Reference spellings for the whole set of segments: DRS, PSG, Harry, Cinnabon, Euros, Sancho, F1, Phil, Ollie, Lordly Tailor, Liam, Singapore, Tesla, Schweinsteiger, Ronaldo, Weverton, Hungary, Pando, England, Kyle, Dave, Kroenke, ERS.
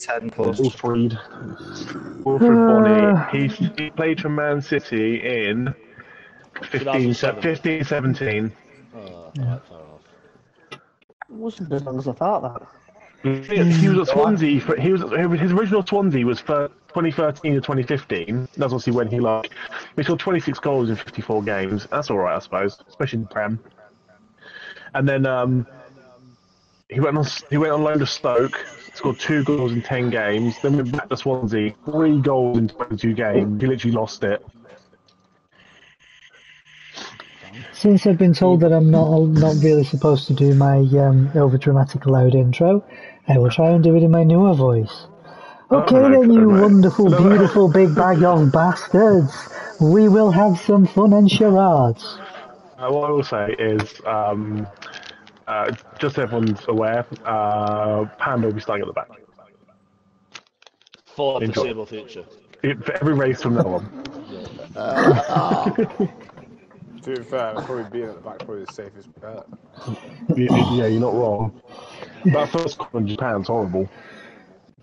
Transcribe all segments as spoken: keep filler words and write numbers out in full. ten plus. Wilfried. Wilfried uh... Bony. He, he played for Man City in fifteen seventeen. Oh, yeah. Right, fair enough. It wasn't as long as I thought that. He was at Swansea. For, he was his original Swansea was for twenty thirteen to twenty fifteen. That's obviously when he like he scored twenty-six goals in fifty-four games. That's all right, I suppose, especially in the Prem. And then um, he went on he went on loan to Stoke, scored two goals in ten games. Then went back to Swansea, three goals in twenty-two games. He literally lost it. Since I've been told that I'm not not really supposed to do my um, over-dramatic loud intro, I will try and do it in my newer voice. Okay oh, no, then, you no, wonderful, no, beautiful no. big bag of bastards. We will have some fun and charades. Uh, what I will say is, um, uh, just so everyone's aware, uh, Panda will be starting at the back. For the foreseeable future. It, for every race from now on. Yeah. Uh, uh. To be fair, probably being at the back probably the safest bet. Yeah, you're not wrong. That first cup in Japan's horrible.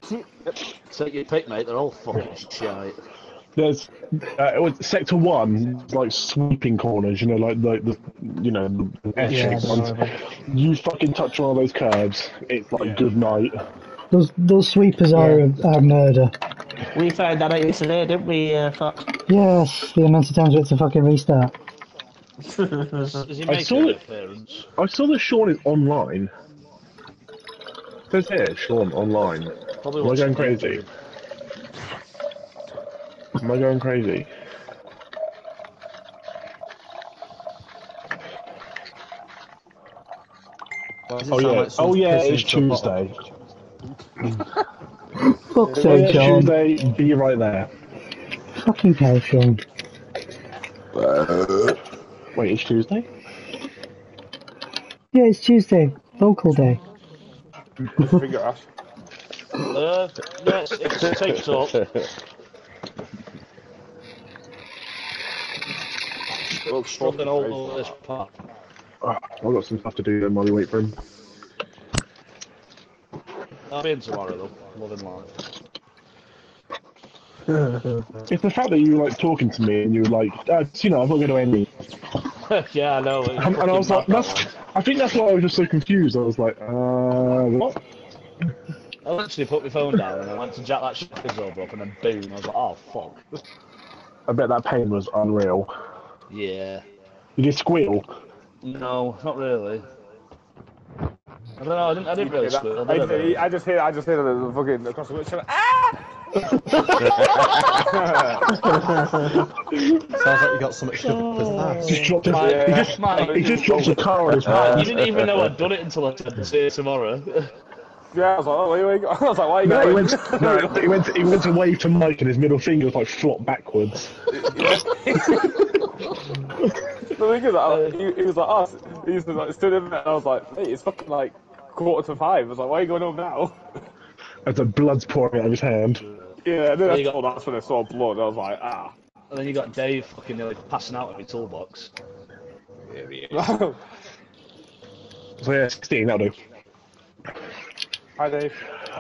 Take your pick, mate. They're all fucking shite. There's uh, it was sector one, like sweeping corners. You know, like the, the you know the S-shaped yeah, ones. You fucking touch one of those curves, it's like yeah. good night. Those those sweepers yeah. are are murder. We found that out yesterday, didn't we, uh, Fox? Yes, the amount of times we had to fucking restart. Is he I saw that. I saw that Sean is online. There's here, Sean online. Probably Am I going crazy? Doing. Am I going crazy? Oh yeah! Like oh yeah! It's Tuesday. Fuck's sake, Sean! Tuesday, be right there. Fucking hell, Sean. Wait, it's Tuesday? Yeah, it's Tuesday. Local day. Figure out. Uh, no, it's, it's taped up. Struggling all this part. Oh, I've got some stuff to do then while we wait for him. I'll be in tomorrow though, more than likely. It's the fact that you were like talking to me and you were like, uh, you know, I'm not going to end it. Yeah, I know. And, and I was like, that's. That I think that's why I was just so confused. I was like, uh, what? I literally put my phone down and I went to jack that shit over up and then boom, I was like, oh fuck. I bet that pain was unreal. Yeah. Did you squeal? No, not really. I don't know. I didn't. I didn't really squeal. I, I, I just hear. I just hear the fucking across the woods. Ah! Sounds like you got so much oh, just dropped my, yeah. He just, Mike, he just dropped a car on his back. You didn't even know I'd done it until I said to see you tomorrow. Yeah, I was like, oh, where you going? I was like, why are you no, going? He went, no, he went, to, he went to wave to Mike and his middle finger was like flopped backwards. The thing is, I was, he, he was like, oh, he was like, stood in there and I was like, hey, it's fucking like quarter to five. I was like, why are you going home now? As the blood's pouring out of his hand. Yeah, and then and I got, oh, that's when I saw blood. I was like, ah. And then you got Dave fucking nearly passing out of his toolbox. There he is. So yeah, sixteen, that'll do. Hi, Dave.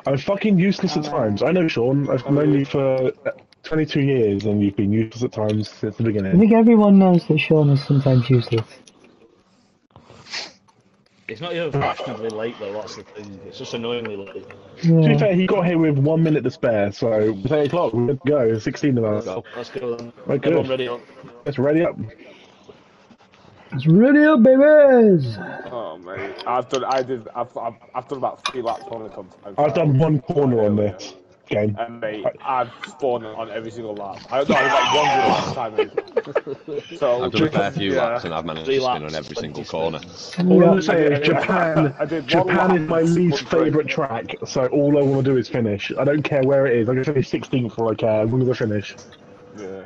I'm fucking useless Hi. at times. I know, Sean. I've Hi. known you for twenty-two years and you've been useless at times since the beginning. I think everyone knows that Sean is sometimes useless. It's not even fashionably late though, that's the thing. It's just annoyingly late. Yeah. To be fair, he got here with one minute to spare, so it's eight o'clock, we're good to go, sixteen of us. Let's go, let's go then. Right, everyone ready up. Let's ready up. It's ready up, babies! Oh man, I've done, I did, I've, I've, I've done about three laps on the contest. I've done one corner on this game. And mate, I've spawned on every single lap. I don't know, I was like one last time. So, I've done a fair few yeah. laps and I've managed to spin on every single corner. All I'm going to say is Japan, Japan is my least favourite track, so all I want to do is finish. I don't care where it is, I'm going to finish sixteenth for all I care, I'm going to finish. Yeah.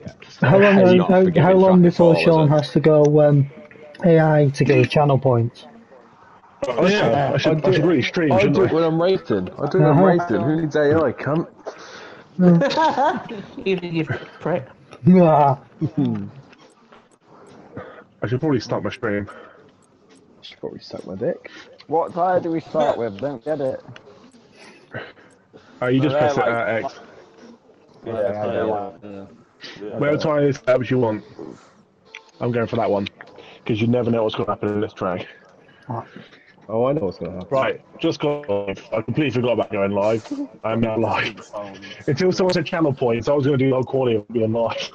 yeah. How long, how, how long before Sean has to go um, A I to get a channel point? Oh yeah, I should, I should really stream, I shouldn't I? I do it when I'm rating. I do it when I'm rating. Who needs A I, cunt? Even you prick. Nah. I should probably start my stream. I should probably suck my dick. What tire do we start with? Don't get it. Oh, you just press it at X. Whatever one is that you want. I'm going for that one. Because you never know what's going to happen in this track. Oh, I know what's going to happen. Right, just got live. I completely forgot about going live. I'm now live. Until someone said channel points, I was going to do low quality of being live.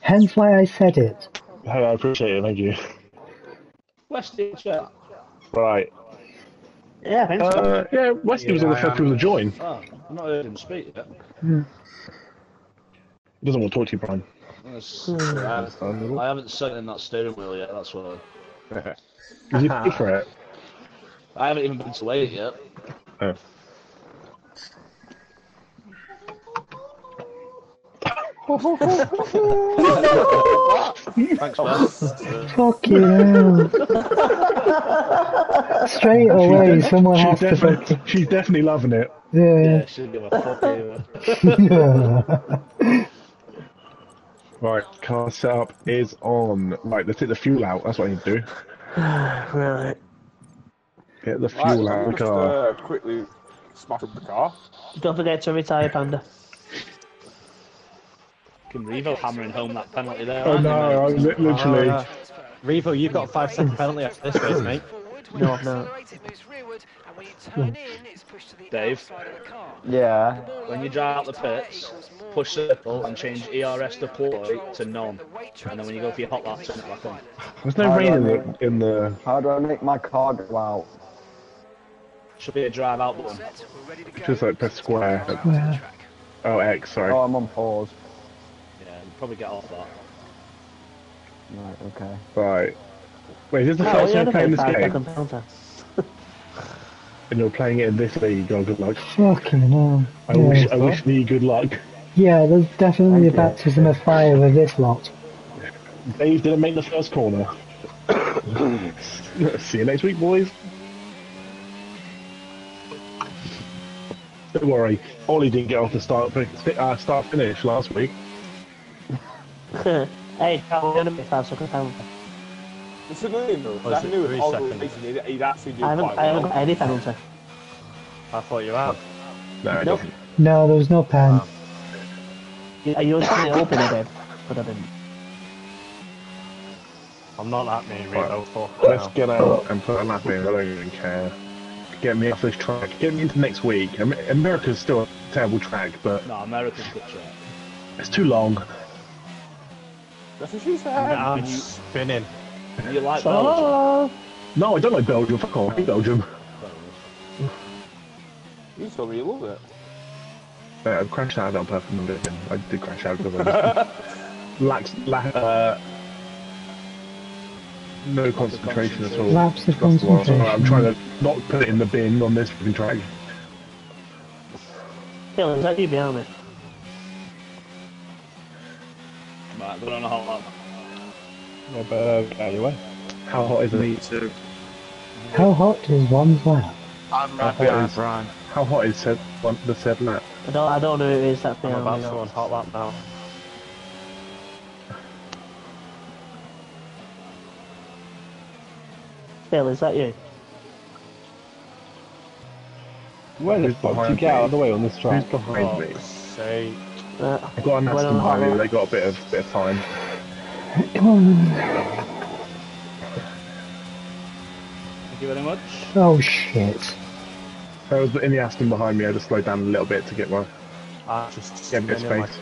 Hence why I said it. Hey, I appreciate it, thank you. Westy, chat. Right. Yeah, thanks. Uh, yeah, Westy yeah, was on the first people to join. Oh, I've not heard him speak yet. Hmm. He doesn't want to talk to you, Brian. I haven't, I haven't sat in that steering wheel yet, that's why. Did you pay for it? I haven't even been to late yet. Oh. Thanks, man. Fucking hell. Straight away, someone has to fucking... She's definitely loving it. Yeah. Yeah, she'll give a fuck over. Yeah. Right, car setup is on. Right, let's take the fuel out. That's what I need to do. Right. Get the fuel right, out of the car. Just, uh, quickly smash up the car. Don't forget to retire, Panda. Revo hammering home that penalty there. Oh no, you, I literally. Uh, Revo, you've got a five second penalty after this race, mate. No, I've not. Dave? Yeah? When you drive out the pits, push circle and change E R S deploy to none. And then when you go for your hot lap, turn it back on. There's no rain in the, in the... How do I make my car go out? Should be a drive out button. Just like press square. Yeah. Oh, X, sorry. Oh, I'm on pause. Probably get off that. Right, okay. Right. Wait, is this the first time you're playing this game? And you're playing it in this league, oh good luck. Fucking hell. I yeah. wish I wish thee good luck. Yeah, there's definitely a baptism of fire with this lot. Dave didn't make the first corner. See you next week, boys. Don't worry, Ollie didn't get off the start, uh, start finish last week. Hey, Carl, we're going to be five seconds down. It's annoying though, because I knew all the reasons he'd actually do quite well. I haven't got any penalty. I thought you had. No, nope. No, there was no pen. Wow. Are you trying to open it, Dave? But I didn't. I'm not that mean, Revo. Right. Let's get out and put a lap in, I don't even care. Get me off this track, get me into next week. America's still a terrible track, but... No, America's a good track. It's too long. That's what she said. Nah, I'm spinning. You like so, Belgium? No, I don't like Belgium. Fuck off. I hate Belgium. You told me you love it. Yeah, I crashed out on purpose. I did crash out because I just lacked la uh, no concentration, concentration at all. Laps of concentration. I'm trying to not put it in the bin on this fucking track. Phil, is that you behind me? Right, but on a hot lap. Yeah, but uh, anyway. How hot is it? Too. How hot is one's lap? I'm right behind Brian. How hot is said, one, the said lap? I don't, I don't know who it is that thing. I'm about to on hot lap now. Phil, is that you? Where the fuck do you get out of the way on this track? Who's behind oh, me? Say... Uh, I've got a nasty value, they got a bit of, bit of time. Come on. Thank you very much. Oh shit. I was in the Aston behind me, I just slowed down a little bit to get my... Ah, just... Get a bit of space.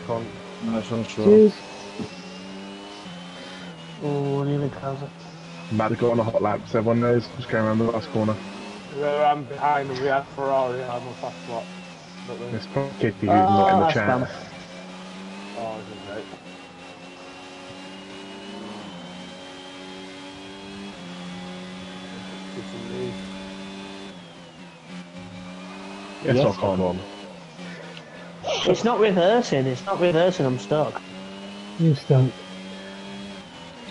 Nice one, sure. Oh, I nearly Kaza. I'm about to go on a hot lap, so everyone knows. Just going around the last corner. Yeah, I'm behind, we have Ferrari, I'm a fast lap. There's probably Kitty who's oh, not in the chat. Them. Oh, isn't great. It's yes, Ocon on. It's not reversing, it's not reversing, I'm stuck. You're stuck.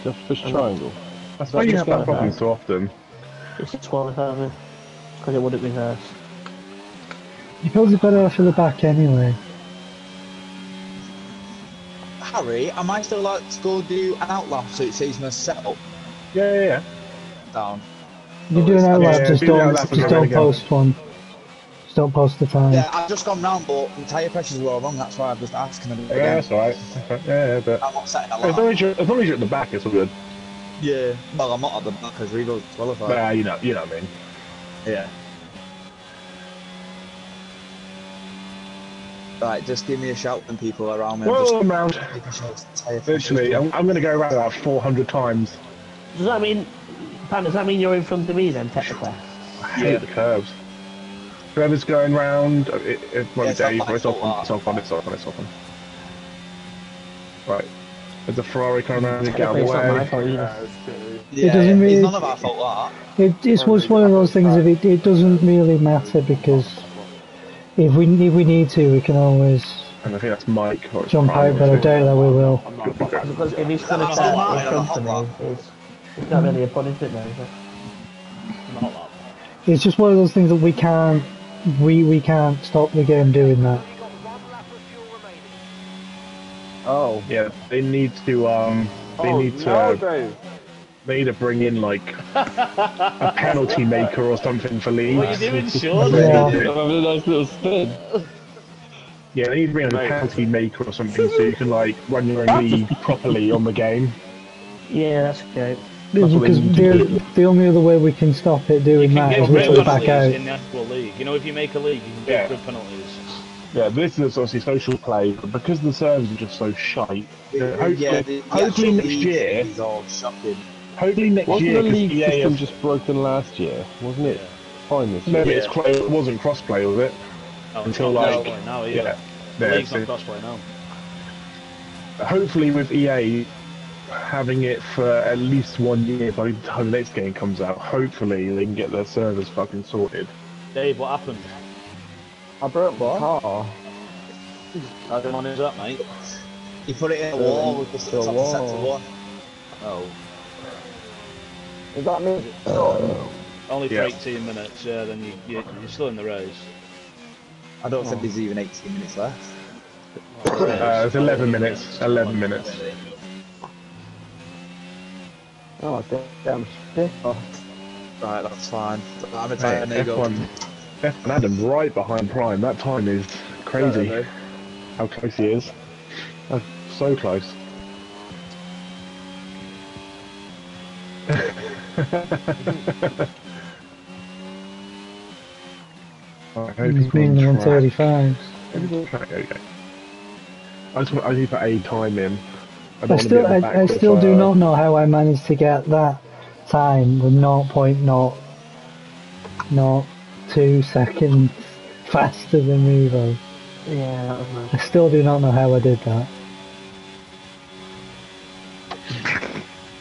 Just this triangle. That's why you have that problem so often. It's just qualifying me. Because it wouldn't reverse. You're probably better off in the back anyway. Harry, am I still allowed to go do an outlap so it saves me a setup? Yeah, yeah, yeah. Down. You do an outlap, yeah, just, yeah, don't, just, just don't post one. Just don't post the time. Yeah, I've just gone round, but the tyre pressures were all wrong. That's why I've just asked him again. Yeah, that's alright. Yeah, yeah, but I'm not setting that as long as, you're, as long as you're at the back, it's all good. Yeah. Well, I'm not at the back because Revo's qualified. Nah, you know, you know what I mean. Yeah. Right, just give me a shout when people are around me. Well, I'm round. Literally, I'm, I'm going to go around about four hundred times. Does that mean, Pam, does that mean you're in front of me then, technically? I hate yeah. the curves. Whoever's going round, it, it might yeah, be Dave, but it's off on, it's off on, it's off on, it's off on. Right. There's a Ferrari coming around and get out of the way. Fault, yeah, yeah, it doesn't really, it's none of our fault, that. It, it's one really of those things, if it, it doesn't really matter because... If we if we need to, we can always. And I think that's Mike. Or jump Prime out, but I doubt that we will. I'm not because if he's going to start in front of me, it's, it's not really a punishment now, is it? Not that. It's just one of those things that we can't we we can't stop the game doing that. Oh yeah, they need to um they oh, need to no, Dave. They need to bring in like a penalty maker or something for leads. What are you doing, Sean? Yeah. I'm having a nice little spin. Yeah, they need to bring in a penalty maker or something so you can like run your own league properly on the game. Yeah, that's okay. Because the, the only other way we can stop it doing that is we put back out. In the actual league. You know, if you make a league, you can get yeah. good penalties. Yeah, this is obviously social play, but because the serves are just so shite, yeah, hopefully, yeah, the, the hopefully next year... Is all shocking. Hopefully next wasn't year. Wasn't the league system just broken last year? Wasn't it? Fine this year. No, yeah. it's it wasn't crossplay, was it? No, until like now, yeah. The yeah, league's not crossplay now. Hopefully, with E A having it for at least one year by the time the next game comes out, hopefully they can get their servers fucking sorted. Dave, what happened? I broke my car. How the one is that, mate? You put it in a wall with the six on the centre one. Oh. Does that mean? Oh. Only for yeah. eighteen minutes, yeah, then you, you, you're still in the race. I don't oh. think there's even eighteen minutes left. Oh, uh, it's eleven minutes, eleven minutes. Oh, damn shit. Oh. Right, that's fine. I'm a tight hey, F one, F one Adam right behind Prime, that time is crazy. How close he is. That's so close. I hope he's been on thirty-five. Okay. I just want, I need to put a time in. I, I still, I, I still do not know how I managed to get that time with zero point zero zero two seconds faster than Revo. Yeah, that was nice. I still do not know how I did that.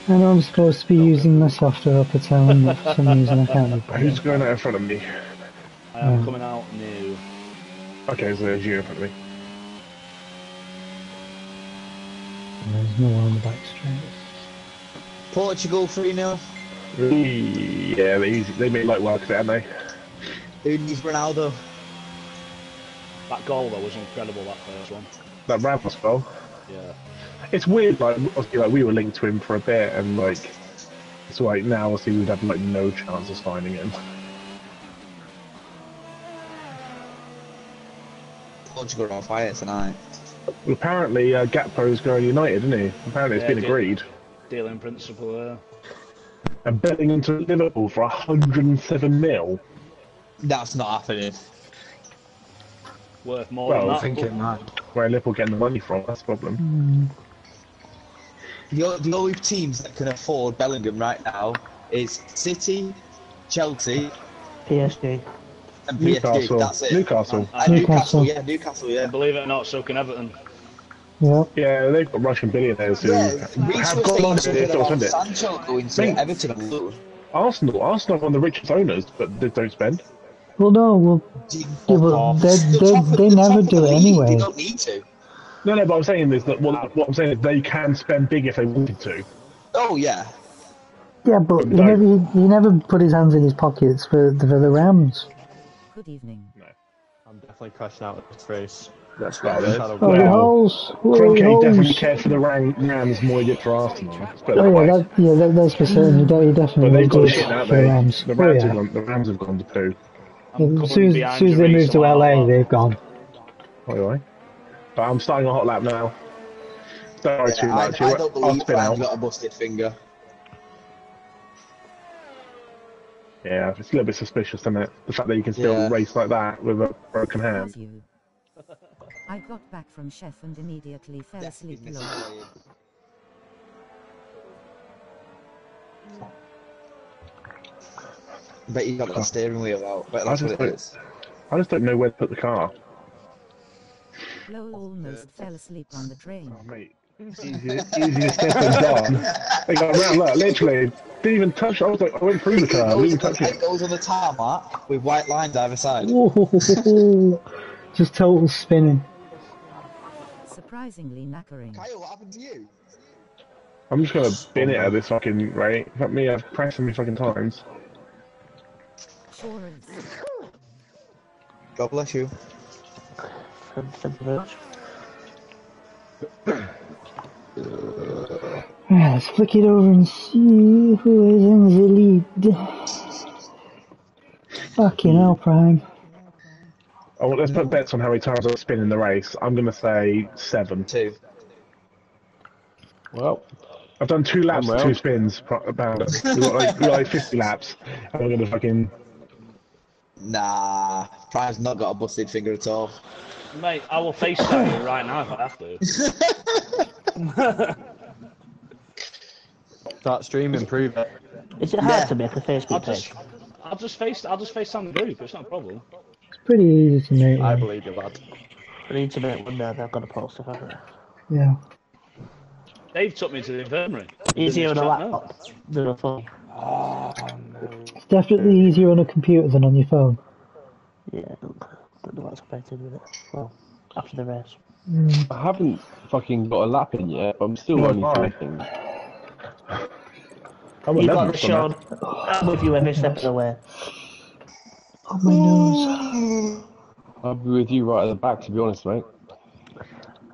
I know I'm supposed to be using my software up at home, but for some reason I can't. Who's going out in front of me? I am um, coming out new. Okay, so there's you in front of me. There's no one on the back straight. Portugal three nil. Yeah, they, easy. They made light work of it, haven't they? Who needs Ronaldo? That goal, though, was incredible, that first one. That Ramos goal? Yeah. It's weird, like, obviously, like, we were linked to him for a bit, and, like, it's like, now, obviously, we'd have, like, no chance of finding him. Portugal on fire tonight. Well, apparently, uh, Gakpo's going United, isn't he? Apparently, it's yeah, been deal, agreed. Deal in principle, yeah. And betting into Liverpool for one hundred and seven mil. That's not happening. Worth more well, than that. Thinking that. Where Liverpool getting the money from, that's the problem. Mm. The, the only teams that can afford Bellingham right now is City, Chelsea, P S G, and P S G. Newcastle. That's it. Newcastle. And, and Newcastle. Newcastle, yeah, Newcastle, yeah. And believe it or not, so can Everton. Yeah, yeah, they've got Russian billionaires who yeah, have got money. Sancho going to Think. Everton alone. Arsenal, Arsenal are one of the richest owners, but they don't spend. Well, no, well, yeah, well they, they, they, they never do it anyway. They don't need to. No, no, but I'm saying is that what, what I'm saying is they can spend big if they wanted to. Oh yeah. Yeah, but he never, he never put his hands in his pockets for the for the Rams. Good evening. No, I'm definitely crashing out of this race. That's bad. Oh, well, the holes. Kroenke definitely cared for the Rams more than he did for Arsenal. Oh yeah, that, yeah, that, that's for certain. He definitely. But they've got shit out there. The Rams have gone to poo. I'm as soon as they move to L A, they've gone. Anyway. But I'm starting a hot lap now. Don't worry yeah, too much. I, I don't believe I've got a busted finger. Yeah, it's a little bit suspicious, isn't it? The fact that you can still yeah. race like that with a broken hand. I got back from chef and immediately fell asleep. Bet you got the steering wheel out. Bet that's I, just what it is. I just don't know where to put the car. Low almost yeah. fell asleep on the train. Oh, mate. Easier, easier step than done. They got around, look, literally. Didn't even touch. I was like, I went through the car. I didn't even touch it. It goes on the tarmac with white lines either side. Just total spinning. Surprisingly knackering. Kyle, what happened to you? I'm just gonna bin it at this fucking rate. Fuck me, I've crashed so many fucking times. God bless you. Thank you very much. Right, let's flick it over and see who is in the lead. Fucking hell, Prime. Oh, let's put bets on how many times I spin in the race. I'm going to say seven. Two. Well, I've done two laps, well. two spins. About it. We've got like, like fifty laps. And I'm going to fucking... Nah, Prime's not got a busted finger at all. Mate, I will FaceTime you right now if I have to. Start streaming, prove it. Is it hard yeah. to make a Facebook I'll just, page? I'll just face, I'll just FaceTime the group. It's not a problem. It's pretty easy to make. I believe you, lad. I need to make one now. They've got to post stuff, haven't they? Yeah. Dave took me to the infirmary. Easier on a laptop than a phone. Oh, no. It's definitely easier on a computer than on your phone. Yeah. Don't know what's connected with it. Well, after the race. Mm. I haven't fucking got a lap in yet, but I'm still no, only finishing. You got the Sean. I'm with you every step of the way. Oh my nose. I'll be with you right at the back, to be honest, mate.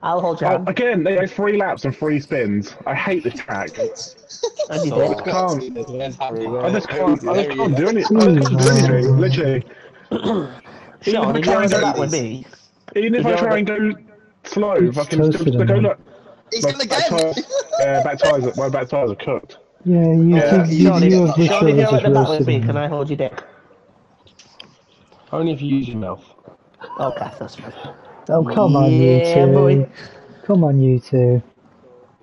I'll hold you. Uh, again, they have three laps and three spins. I hate this track. I just can't. I just can't do anything. I just can't do anything. Literally. Sean, even if I try, and go, me, even if I try and go slow, fucking still go look. He's gonna go. Yeah, back tires. My back tires are cooked. Yeah, you. Yeah. Sean, if you're at the back with me, can I hold your dick? Only if you use your mouth. Okay, that's fine. Oh come on, you two! Come on, you two!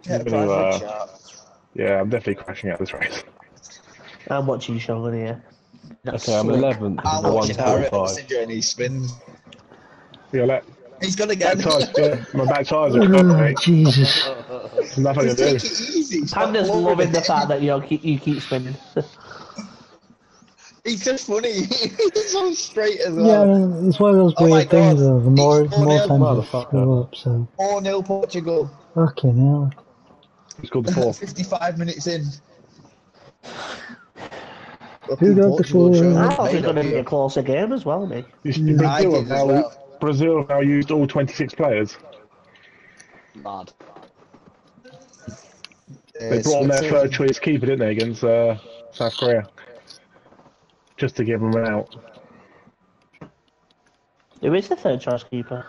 Yeah, I'm definitely crashing out this race. I'm watching Sean here. That's okay, I'm eleventh. I'll watch Harry doing his spins. Yeah, let. He's gonna get my back tires are covered, mate. Jesus. There's nothing to do. Take it easy. I'm just loving the fact that you keep you keep spinning. He's just funny. He's so straight as well. Yeah, it's one of those weird things. The more more times you screw up, so. four nil Portugal. Fucking hell. He's called the fourth. Fifty-five minutes in. Who got the four? I thought it was going to be a closer game as well, mate. Brazil have now, well. Brazil now used all twenty-six players. Mad. They brought on their third choice keeper, didn't they, against uh, South Korea? Just to give them an out. Who is the third choice keeper?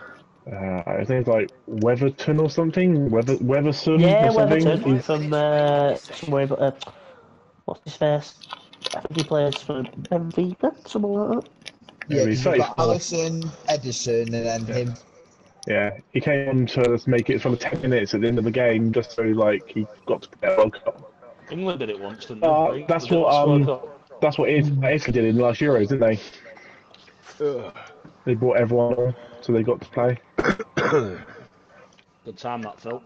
Uh, I think it's like Weverton or something. Wever Weverton yeah, or something. Yeah, Weverton. He's from uh, somewhere, but, uh, what's his first? I think he plays for M V P, something like that. Yeah, he's got Allison, Edison, and then yeah. him. Yeah, he came on to make it for the ten minutes at the end of the game, just so like he got to play World Cup. England did it once, didn't uh, they? That's what um, that's what Italy did in the last Euros, didn't they? Ugh. They brought everyone on, so they got to play. Good time that, Phil.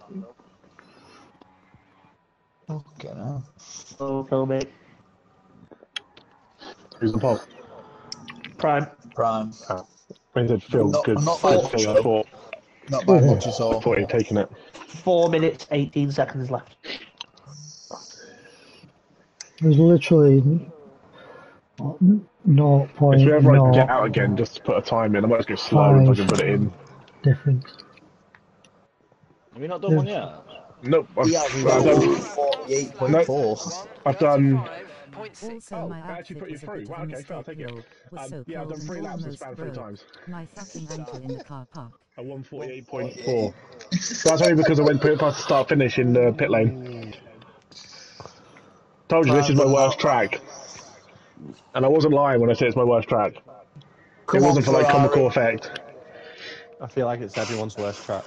Okay, now. Oh, Phil, mate. Who's the pop? Prime. Prime. Oh. I said Phil. Not, good. Not by much. I thought. Not by much at all. I thought you'd taken it. Four minutes, eighteen seconds left. There's literally no point. If you ever I get out again, just to put a time in, I might just go slow if I can put it in. Different. Have you not done Different. one yet? Nope. I've, I've done forty-eight point four. I've done. point six. Oh, I actually put you through. Wow, okay, fair, I'll take it. Um, yeah, I've done three laps and spanned three times. My fucking ankle in the car park. A one forty-eight point four. That's only because I went past start finish in the pit lane. Told you this is my worst track. And I wasn't lying when I said it's my worst track. It wasn't for like comical effect. I feel like it's everyone's worst track.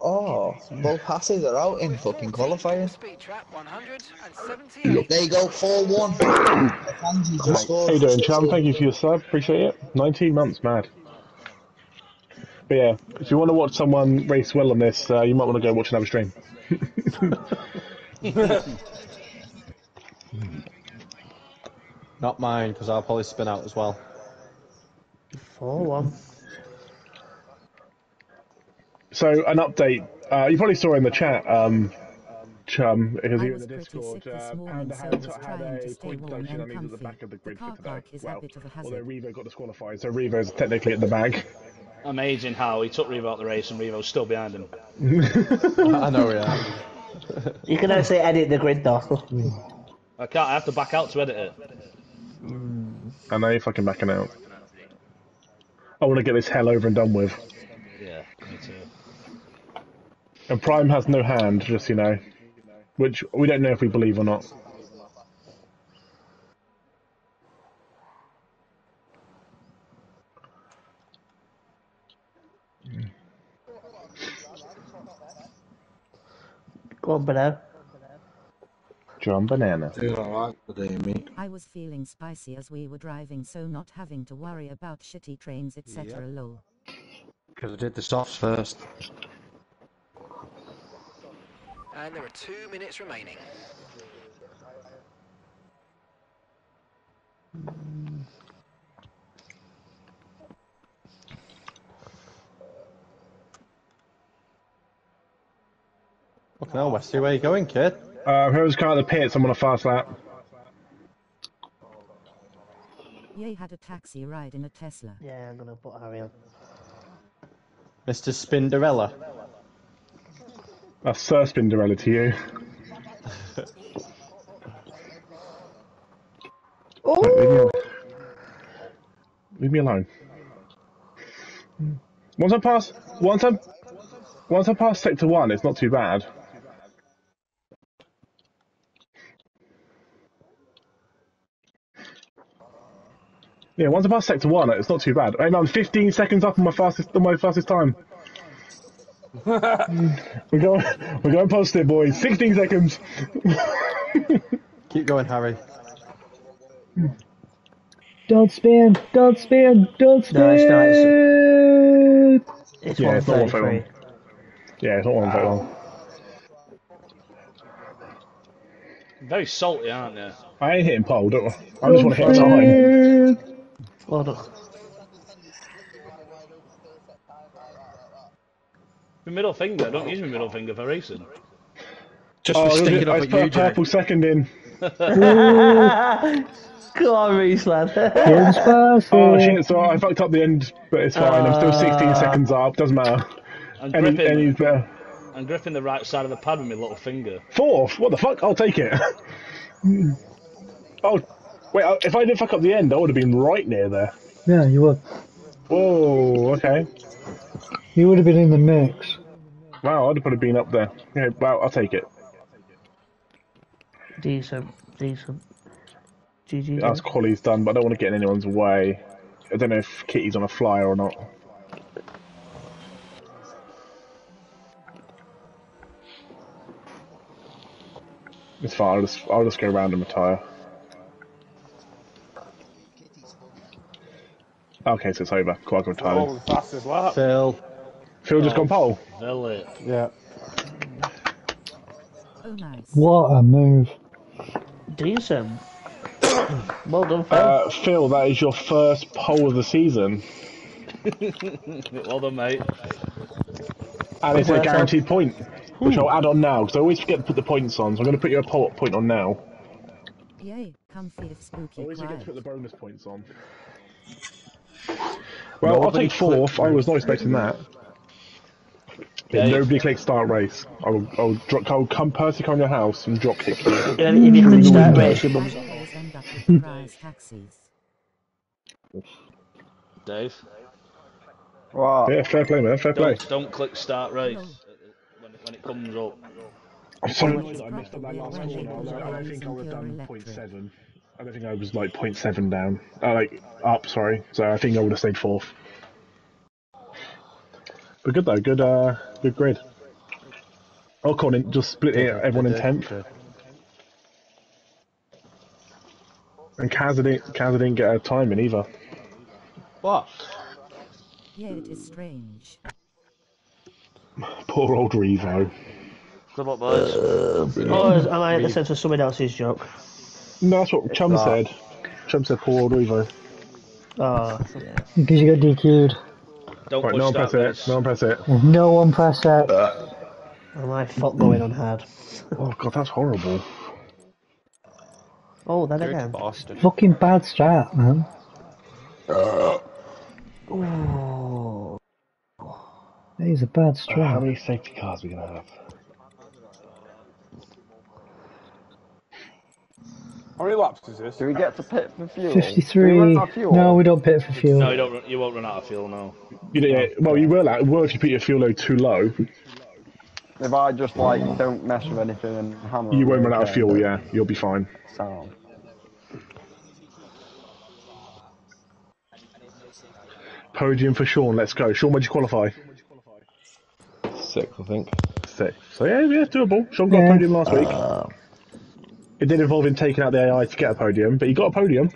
Oh, both passes are out in fucking qualifying. There you go, four one. How you doing, Chum? Thank you for your sub, appreciate it. nineteen months, mad. But yeah, if you want to watch someone race well on this, uh, you might want to go watch another stream. Not mine, because I'll probably spin out as well. four one. So, an update, uh, you probably saw in the chat, um, Chum, because you were in the Discord, uh, Panda had, so had a point deduction and he was at the back of the grid for today. Well, although Revo got disqualified, so Revo's technically at the back. Amazing how he took Revo out the race and Revo's still behind him. I know, yeah. You can actually edit the grid, though. I can't, I have to back out to edit it. I know you're fucking backing out. I want to get this hell over and done with. Yeah, me too. And Prime has no hand, just, you know, which we don't know if we believe or not. Go on, banana. John Banana. I was feeling spicy as we were driving, so not having to worry about shitty trains, et cetera. Yeah. Lol. Because I did the softs first. And there are two minutes remaining. What the hell, Westy? Where are you going, kid? Uh, whoever's car at the pits, I'm on a fast lap. You had a taxi ride in a Tesla. Yeah, I'm gonna put Harry on. Mister Spinderella. That's Sir Spinderella to you. Oh! Leave, leave me alone. Once I pass, once I, once I pass sector one, it's not too bad. Yeah, once I pass sector one, it's not too bad. I mean, I'm fifteen seconds up on my fastest, on my fastest time. we're going, we're going positive, boys. sixteen seconds. Keep going, Harry. Don't spin, don't spin, don't spin. No, it's not. It's, it's yeah, it's not one for one. Yeah, it's not one for one. Very salty, aren't they? I ain't hitting pole, don't I? I just want to hit time. Well, my middle finger, don't use my middle finger for racing. Just oh, for sticking up at you, Jay. I put a purple second in. Come on, Reece, lad. Oh shit, so I fucked up the end, but it's fine. Uh, I'm still sixteen seconds up, doesn't matter. And any, gripping, any's better. I'm gripping the right side of the pad with my little finger. Fourth? What the fuck? I'll take it. Oh, wait, if I didn't fuck up the end, I would have been right near there. Yeah, you would. Whoa, okay. You would have been in the mix. Wow, I'd have probably been up there. Yeah, wow, I'll take it. Decent, decent. G G. That's Collie's done, but I don't want to get in anyone's way. I don't know if Kitty's on a flyer or not. It's fine, I'll just, I'll just go round and retire. Okay, so it's over. Cool, I can retire. Oh, fastest lap. Phil. Phil just gone pole. Phil it. Yeah. Oh, nice. What a move. Decent. Well done, Phil. Uh, Phil, that is your first pole of the season. Well done, mate. And it's a guaranteed point, which I'll add on now, because I always forget to put the points on, so I'm going to put your pole point on now. Yay, comfy if spooky. I always forget to put the bonus points on. Well, I'll take fourth. I was not expecting that. If nobody clicks start race, I'll I'll, drop, I'll come Percy on your house and drop kick you. Yeah, if you click start race, Dave. Wow. Yeah, fair play, man. Fair don't, play. Don't click start race when it, when it comes up. I'm so annoyed that I missed on that last corner. I don't think I would have done point seven. I don't think I was like point seven down. Uh, like up, sorry. So I think I would have stayed fourth. But good though, good uh, good grid. Ocon in, just split it, everyone in tenth. And Kaza didn't, Kaza didn't get her time in either. What? Yeah, it is strange. Poor old Revo. Come on, boys. Uh, oh, am I at the centre of someone else's joke? No, that's what Chum oh. said. Chum said poor old Revo. Oh, yeah. Because you got D Q'd. Don't right, no one press race. it, no one press it. No one press it. Oh, my fuck going on hard. Oh god, that's horrible. Oh, then Good again. Bastard. Fucking bad start, man. Uh. Oh, that is a bad start. Uh, how many safety cars are we gonna have? How many laps is this? Do we get to pit for fuel? fifty-three. No, we don't pit for fuel. No, you don't. You won't run out of fuel now. You don't, yeah, well, you will. Out, well, if you put your fuel load too low. If I just like don't mess with anything and hammer. You won't run out of fuel. Yeah, you'll be fine. Sound. Podium for Sean, let's go. Sean, where'd you qualify? Sixth, I think. Sixth. So yeah, yeah, doable. Sean got yeah. a podium last week. Uh, it did involve him taking out the A I to get a podium, but he got a podium.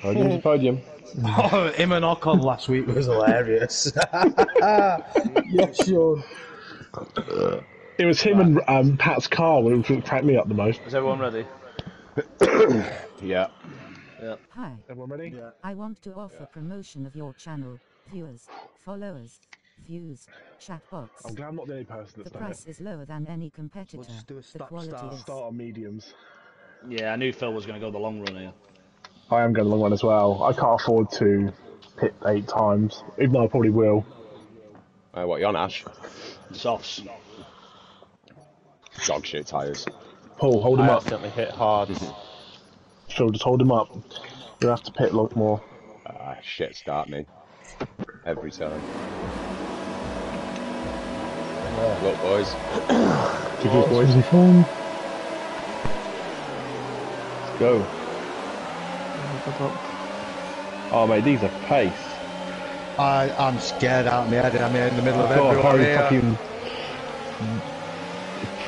Podium's a podium. Oh, him and Ocon last week was hilarious. Yeah, Sean. It was him right. and um, Pat's car who cracked me up the most. Is everyone ready? Yeah. Yeah. Hi. Everyone ready? Yeah. I want to offer yeah. promotion of your channel, viewers, followers, views, chat box. I'm glad I'm not the only person that's the done price it. Is lower than any competitor. We'll just do a stop, the start, is... start on mediums. Yeah, I knew Phil was going to go the long run here. I am going the long run as well. I can't afford to pit eight times, even though I probably will. Uh, what, you on, Ash? Softs. Dog shit tyres. Paul, hold him I up. I accidentally hit hard. Phil, just hold him up. You'll have to pit a lot more. Ah, shit, start me. Every time. Yeah. Look, boys. Give your boys in form. Let's go. Oh, mate, these are pace. I, I'm scared out of my head. I'm here in the middle of everyone. God, Harry, fucking...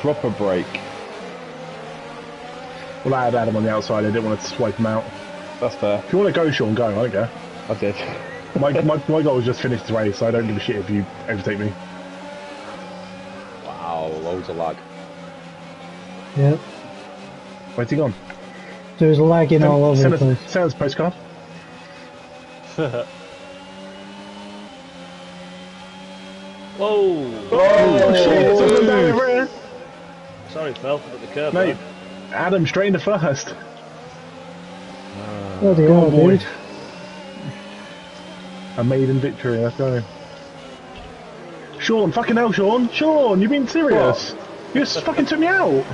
Proper break. Well, I had Adam on the outside, I didn't want to swipe him out. That's fair. If you want to go, Sean, go, I don't care. I did. my, my, my goal was just finish the race, so I don't give a shit if you overtake me. Wow, loads of lag. Yep. Where's he gone? There's lagging send, all over the place. Send us a postcard. Whoa! Whoa! Oh, shit! Someone down over here! Sorry, Phil, but the curb, mate. Right? Adam, straight in the first. Uh, oh dear, oh, dude. A maiden victory, let's go. Sean, fucking hell, Sean. Sean, you being serious? What? You just fucking took me out.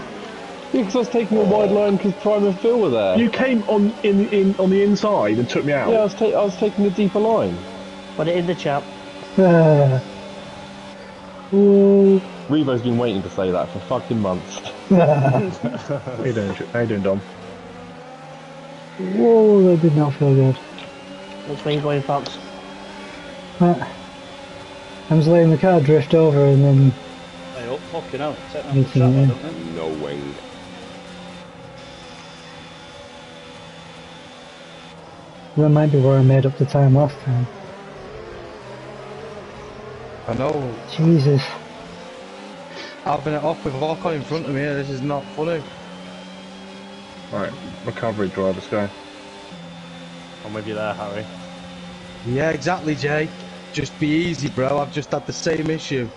Yeah, because I was taking a wide line because Prime and Phil were there. You came on in, in on the inside and took me out. Yeah, I was, ta I was taking a deeper line. Put it in the chap. Revo's been waiting to say that for fucking months. How you doing, how you doing, Dom? Whoa, that did not feel good. Which way you going, Fox? What? I was letting the car drift over and then... Hey, oh, fucking hell. Take that for Saturday, don't they? No wing. That might be where I made up the time last time. I know. Jesus. Having it off with Ocon in front of me, this is not funny. Right, recovery drive, let's go. I'm with you there, Harry. Yeah, exactly, Jay. Just be easy, bro, I've just had the same issue.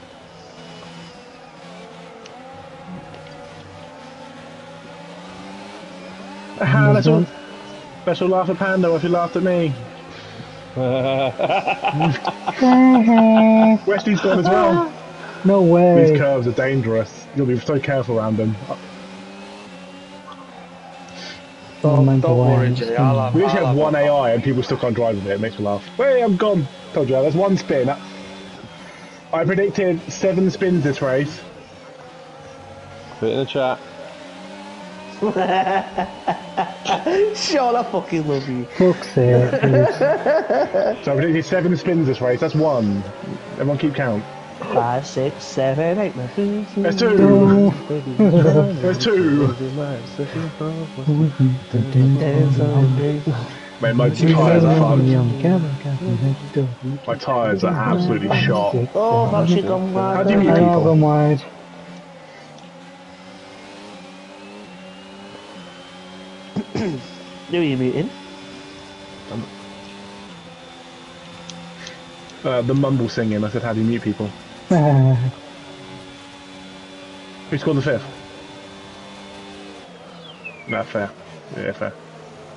Aha, that's all. Special laugh at Pando if you laughed at me. Westy's gone as well. No way. These curves are dangerous. You'll be so careful around them. Don't, don't, don't worry, Jay. I'll have, we actually have one A I on. And people still can't drive with it. It makes me laugh. Wait, I'm gone. Told you, there's one spin. I predicted seven spins this race. Put it in the chat. Sean, I fucking love you. Fuck's sake. So I predicted seven spins this race. That's one. Everyone keep count. Five, six, seven, eight. There's two. There's two. Man, my tyres are fucked. My tyres are absolutely shot. Oh, I've actually gone wide. How do you meet people? Who are you meeting? Uh, the mumble singing. I said, how do you meet people? Who scored the fifth? Nah, fair. Yeah, fair.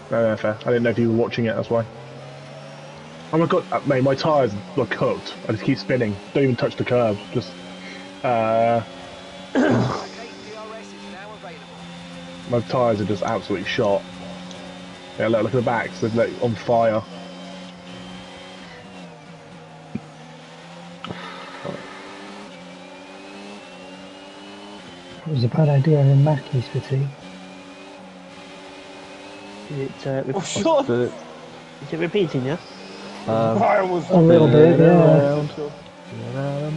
No, no, fair. I didn't know if you were watching it, that's why. Oh my god, uh, mate, my tyres were cooked. I just keep spinning. Don't even touch the curb. Just, uh... my tyres are just absolutely shot. Yeah, look, look at the backs. They're like, on fire. It was a bad idea having Mackey's for tea. Is it, uh, oh, Sean! Is it repeating, yeah? Um, I was a little bit, around. Yeah.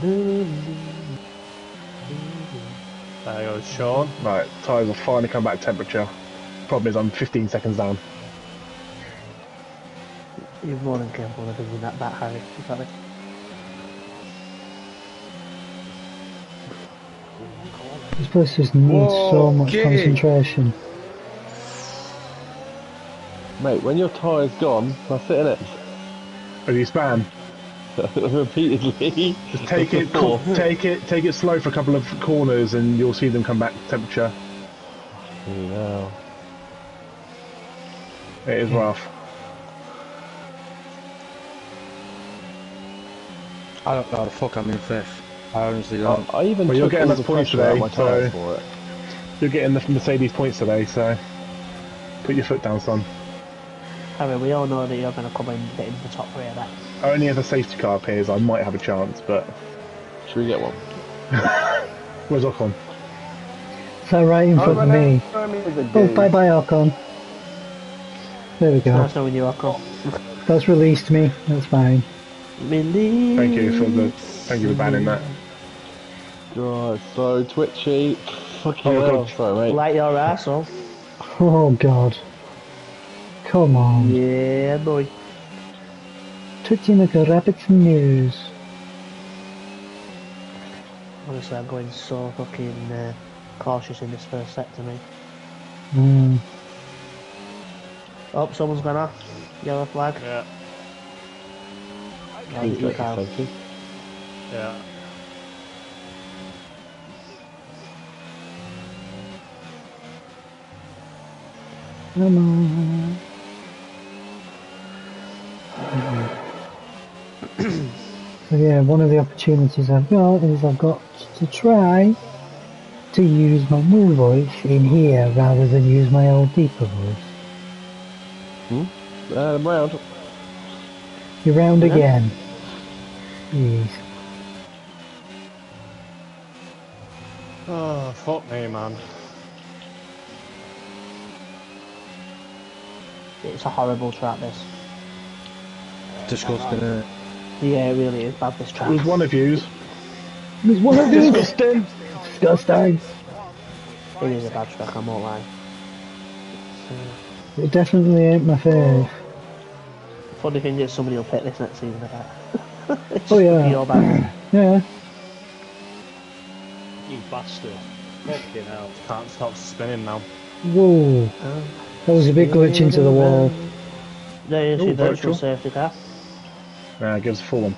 There goes Sean. Right, tyres will finally come back to temperature. Problem is, I'm fifteen seconds down. You're more than capable of doing that, bat, Harry. You can't. This place just needs Whoa, so much Kitty. concentration. Mate, when your tyre's gone, that's it, innit? Have you spam? Repeatedly. Just take it, take it, take it slow for a couple of corners and you'll see them come back to temperature. Yeah. It is rough. I don't know how the fuck I'm in fifth. I honestly don't. I, I even well, you're getting the points today, so for it. You're getting the Mercedes points today, so put your foot down, son. I mean, we all know that you're going to come in and get into the top three of that. Only if a safety car appears, I might have a chance, but... Should we get one? Where's Ocon? Is that right in front oh, of me? Oh, bye-bye, Ocon. There we go. That's not when you, Ocon. That's released me, that's fine. Release. Thank you for the... Thank you for banning that. God, so twitchy. Fucking oh hell. God. Sorry, mate. Light your ass off. Oh god. Come on. Yeah, boy. Twitching like a rabbit's nose. Honestly, I'm going so fucking uh, cautious in this first set to me. Mm. Oh, someone's gone off. Yellow flag. Yeah. I think you can. Yeah. Come on. So yeah, one of the opportunities I've got is I've got to try to use my new voice in here rather than use my old deeper voice. Hmm? Uh, I'm round. You're round yeah. again. Jeez. Oh, fuck me, man. It's a horrible track, this. Disgusting, isn't it? Yeah, it really is bad, this track. It was one of yous. It was one of yous! Disgusting! Disgusting! It is a bad track, I won't lie. Uh, it definitely ain't my fave. Funny thing is, somebody will pick this next season, I bet. Oh yeah. Your bad. Yeah. You bastard. Fucking hell. Can't stop spinning now. Whoa. Oh. That was a big glitch into the wall. There is your virtual safety car. Nah, give us a full one.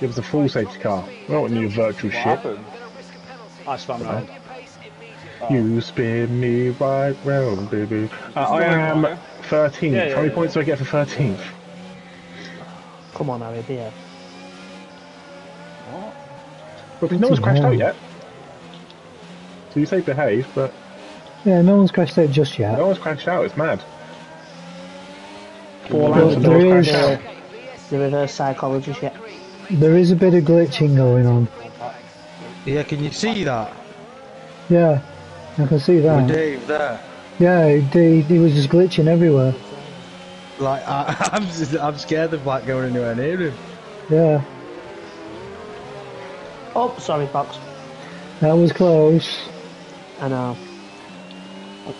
Give us a full safety car. We don't need your virtual shit. I spam round. Oh. You spin me right round, baby. Uh, I am right, thirteenth. Yeah, yeah, How many yeah, points yeah. do I get for thirteenth? Come on, Harry, dear. What? Well, no one's crashed out yet. So you say behave, but... Yeah, no one's crashed out just yet. No one's crashed out, it's mad. Four laps and no one's crashed out. The reverse psychology shit. There is a bit of glitching going on. Yeah, can you see that? Yeah, I can see that. With Dave there. Yeah, he, he was just glitching everywhere. Like, I, I'm, just, I'm scared of like going anywhere near him. Yeah. Oh, sorry, Fox. That was close. I know.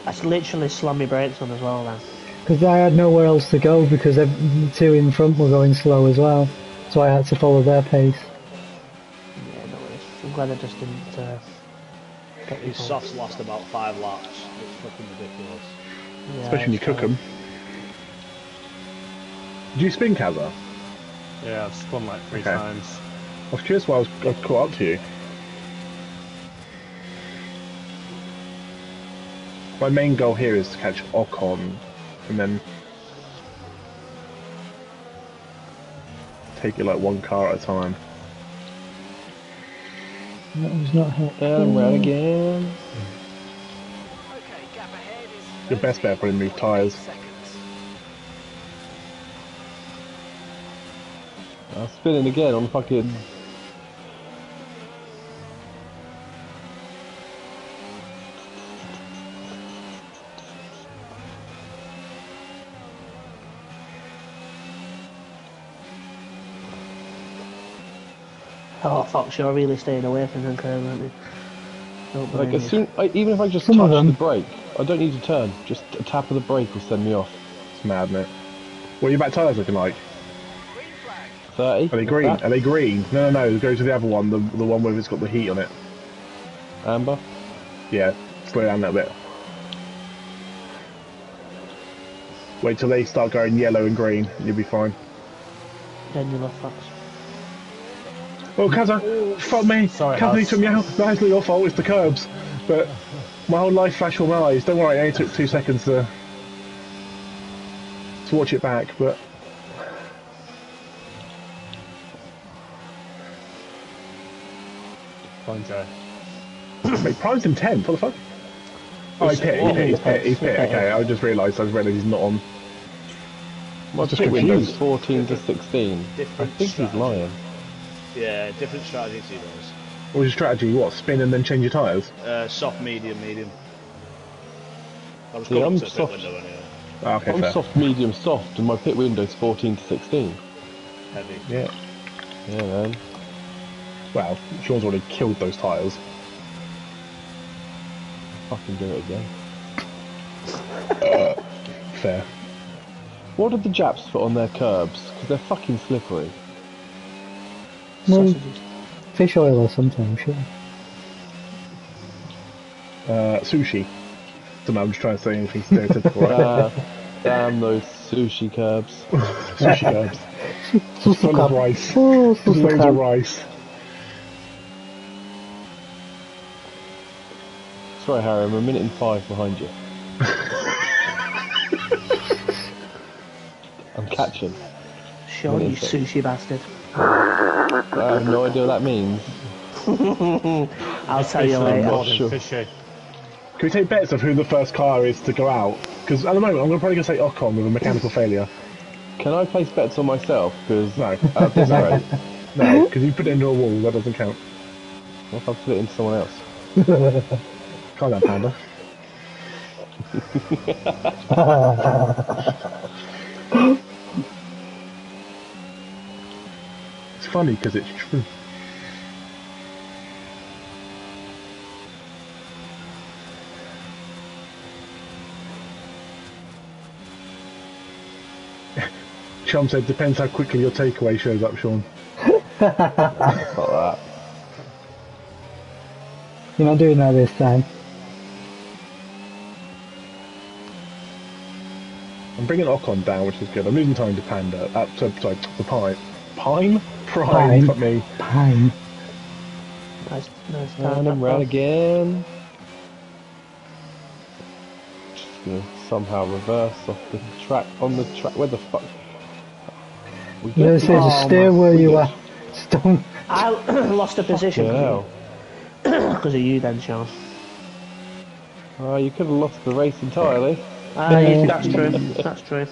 I literally slammed my brakes on as well then. Because I had nowhere else to go because the two in front were going slow as well. So I had to follow their pace. Yeah, no worries. I'm glad I just didn't... Uh, His softs last about five laps. It's fucking ridiculous. Yeah, especially when you cook them. Did you spin, Kaza? Yeah, I've spun like three okay. times. I was curious why I was caught up to you. My main goal here is to catch Ocon and then take it like one car at a time. That was not happening. Right again. Okay, gap ahead is your best bet for him to move tyres. I'm spinning again on fucking... Oh, Fox, you're really staying away from them, Kyle, aren't you? Don't like, as soon, I, even if I just Some touch the brake, I don't need to turn. Just a tap of the brake will send me off. It's mad, mate. What are your back tyres looking like? thirty. Are they green? Are they green? No, no, no. Go to the other one, the, the one where it's got the heat on it. Amber? Yeah, slow down a little bit. Wait till they start going yellow and green, and you'll be fine. Then you'll have Fox. Oh, Kaza, fuck me. Sorry, Kaza needs to meow. That's not your fault, it's the curbs. But my whole life flashed from my eyes. Don't worry, it only took two seconds to, to watch it back, but... Prime Joe. Wait, Prime's in ten, what the fuck? Oh, he's pit, he's pit, he's pit, he's pit. Okay, I just realised, I was ready he's not on. Well, just pit windows. fourteen to sixteen. Different I think strategy. He's lying. Yeah, different strategy to yours. What was your strategy? What, spin and then change your tyres? Uh, soft, medium, medium. I was yeah, I'm to soft. Pit window anyway. Oh, okay, I'm fair. Soft, medium, soft, and my pit window's fourteen to sixteen. Heavy. Yeah. Yeah, man. Wow, Sean's already killed those tyres. Fucking do it again. uh, fair. What did the Japs put on their curbs? Because they're fucking slippery. Well, fish oil or something, sure. Uh, sushi. Don't know, I'm just trying to say anything stereotypical. Right? uh, damn those sushi curbs. Sushi curbs. Just full of rice. Oh, just loads of rice. Sorry, Harry, I'm a minute and five behind you. I'm catching. Sure, you sushi bastard. I have no idea what that means. I'll tell you later. Sure. Can we take bets of who the first car is to go out? Because at the moment, I'm gonna probably going to say Ocon with a mechanical failure. Can I place bets on myself? Because no, uh, no, no, because you put it into a wall, that doesn't count. What if I put it into someone else? Calm down, Panda. It's funny because it's true. Chum said, "Depends how quickly your takeaway shows up, Sean." That. You're not doing that this time. I'm bringing Ocon down, which is good. I'm losing time to Panda. Up to sorry, the Pine. Pine? Prime, fuck me. Pine. Nice, nice. And I'm round again. gonna somehow reverse off the track, on the track, where the fuck? We no, it's just stay where you are. Don't. I lost a position because of you then, Sean. Oh, you could have lost the race entirely. Ah, uh, yeah, that's true, that's true.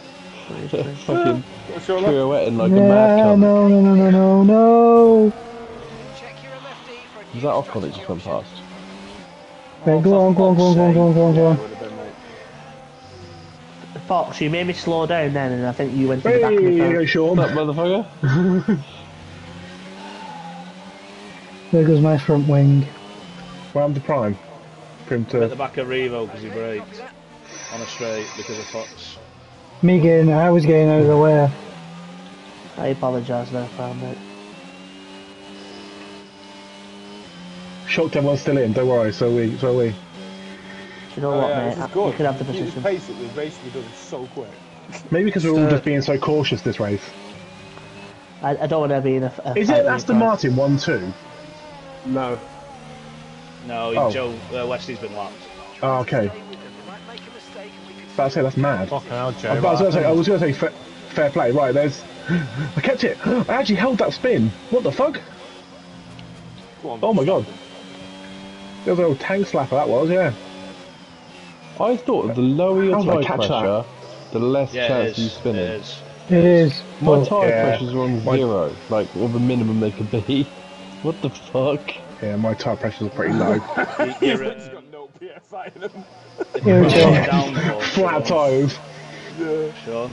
Fucking pirouetting like yeah, a mad cunt. No, no, no, no, no, no. Is that Ocon that just went past? Go on, go on, go on, go on, go on, go on, go on. Fox, you made me slow down then, and I think you went to the back of the car. There you go, Sean, that motherfucker. There goes my front wing. Round the Prime. Prim to... At the back of Revo because he braked. On a straight because of Fox. Me getting, I was getting out of the way. I apologise there, Prime, mate. Shocked everyone's still in, don't worry, so are we, so are we. Do you know oh, what, yeah, mate? You could have the position. The pace at this race we're doing so quick. Maybe because we're all just being so cautious this race. I, I don't want to be in a... a Is it Aston Martin one two? No. No, oh. Joe uh, Westy's been lapped. Oh, okay. I was about to say, that's mad. Fucking hell, Joe. I was going to say, fair, fair play, right, there's... I kept it! I actually held that spin! What the fuck? On, oh my god. There was a little tank slapper, that was, yeah. I thought the lower your tire pressure, that? the less yeah, chance you spin it. Is. It is. My well, tire yeah. pressures are on zero, like, or the minimum they could be. What the fuck? Yeah, my tire pressures are pretty low. You're uh, got no P S I in them. Flat tires. Yeah. Sean.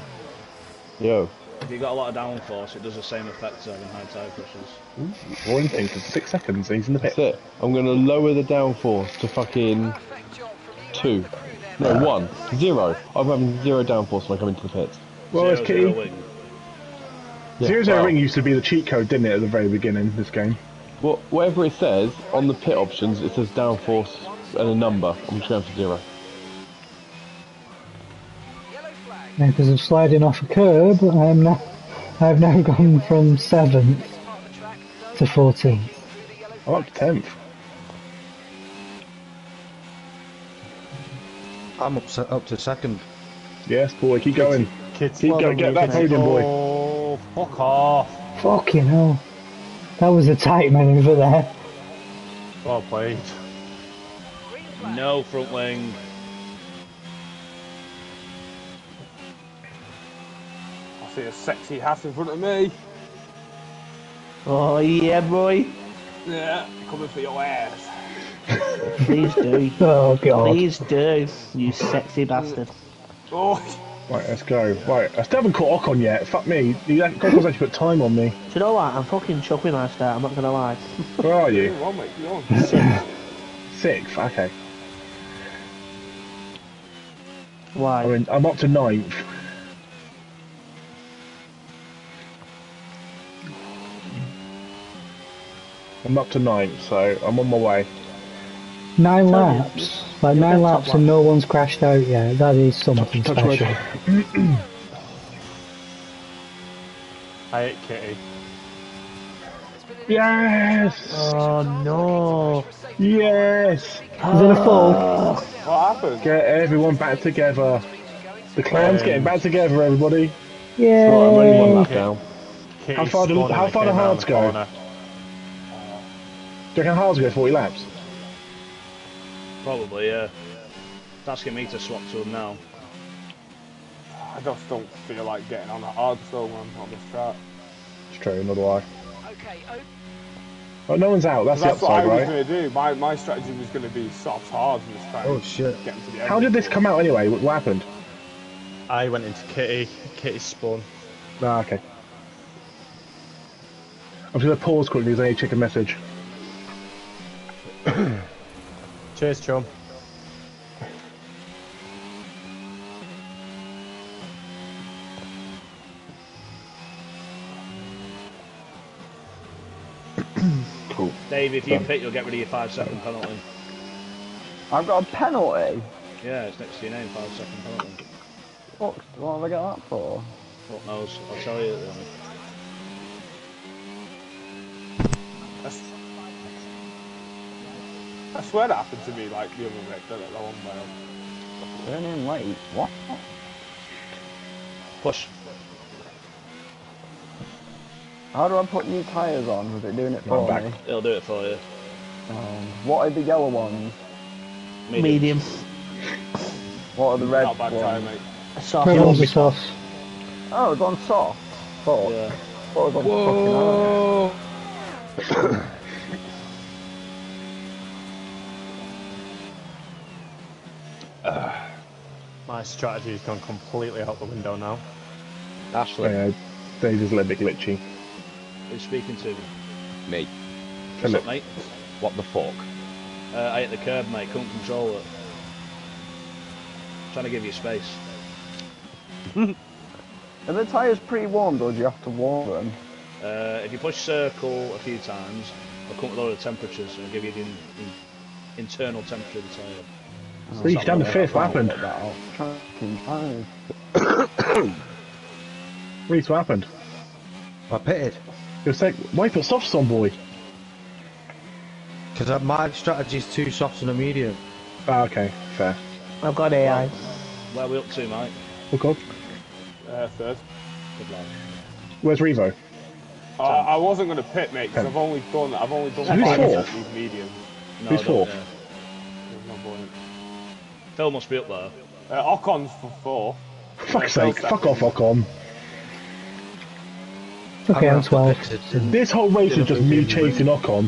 Yo. If you've got a lot of downforce, it does the same effect as having high tire pressures. One thing for six seconds, he's in the pit. That's it. I'm going to lower the downforce to fucking two. No, uh, one. Zero. I'm having zero downforce when I come into the pit. Well, it's Kitty. Zero wing. Yeah, zero, zero well, wing used to be the cheat code, didn't it, at the very beginning of this game? Well, whatever it says, on the pit options, it says downforce and a number. I'm just going for zero. Now, because I'm sliding off a curb, I am now, I've now gone from seventh to fourteenth. I'm up to tenth. I'm up to, up to second. Yes, boy, keep going. Kids, keep going, get that podium, boy. Oh, fuck off. Fucking hell. That was a tight manoeuvre there. Well played. No front wing. See a sexy hat in front of me. Oh yeah, boy. Yeah, coming for your ass. Please do. Oh god. Please do, you sexy bastard. Oh. Right, let's go. Right, I still haven't caught Ocon yet. Fuck me. He actually put time on me. Do you know what? I'm fucking chucking my start. I'm not gonna lie. Where are you? Sixth. Sixth. Okay. Why? I mean, I'm up to ninth. I'm up to nine, so I'm on my way. Nine laps? Like nine laps and no one's crashed out yet. That is something special. I hate Kitty. Yes! Oh no! Yes! Is it a fall? What happened? Get everyone back together. The clan's getting back together, everybody. Yeah. Right, I'm only one lap down. How far do hards go? Do you reckon Hards go forty laps? Probably, yeah. It's asking me to swap to him now. I just don't feel like getting on a hard though when I'm on this track. It's true, another lie. Okay, oh. But no one's out, that's the upside, right? That's what I was going to do. My, my strategy was going to be soft hard in this time. Oh shit. Get to the end. How did this come out anyway? What, what happened? I went into Kitty. Kitty spawn. Ah, okay. I'm going to pause quickly because I need to check a message. Cheers, Chum. Cool. Dave, if you pit, you'll get rid of your five-second penalty. I've got a penalty? Yeah, it's next to your name, five-second penalty. What, what have I got that for? What knows? I'll tell you. That's I swear that happened to me like the other week, didn't it? That one way. Turning late. What? Push. How do I put new tyres on? Was it doing it for back. me? It'll do it for you. Um, what are the yellow ones? Medium. Medium. What are the red Not bad ones? Time, mate. Soft. It won't be soft. Oh, it's on soft. Thought. Yeah. Thought it was on Whoa. Fucking hard. uh. My strategy's gone completely out the window now. Ashley. Yeah, Dave is a little bit glitchy. Who's speaking to me? Me. What's up, mate? What the fuck? Uh, I hit the curb, mate. Couldn't control it. I'm trying to give you space. Are the tyres pre-warmed or do you have to warm them? Uh, if you push circle a few times, I'll come with a load of temperatures and I'll give you the in in internal temperature of the tyre. So oh, you stand the fifth, what happened? Reece, what happened? I pitted. You were saying, why put softs on, boy? Because my strategy is two softs and a medium. Ah, okay, fair. I've got A I. Where are we up to, Mike? Oh, God. Uh, third. Good luck. Where's Revo? Uh, I wasn't going to pit, mate, because I've only done I've only done five of these mediums. No, who's fourth? Yeah. Phil must be up there. Uh, Ocon's for four. For fuck's uh, sake, fuck second. off, Ocon. Okay, I'm twelve. This whole race is just me chasing Ocon.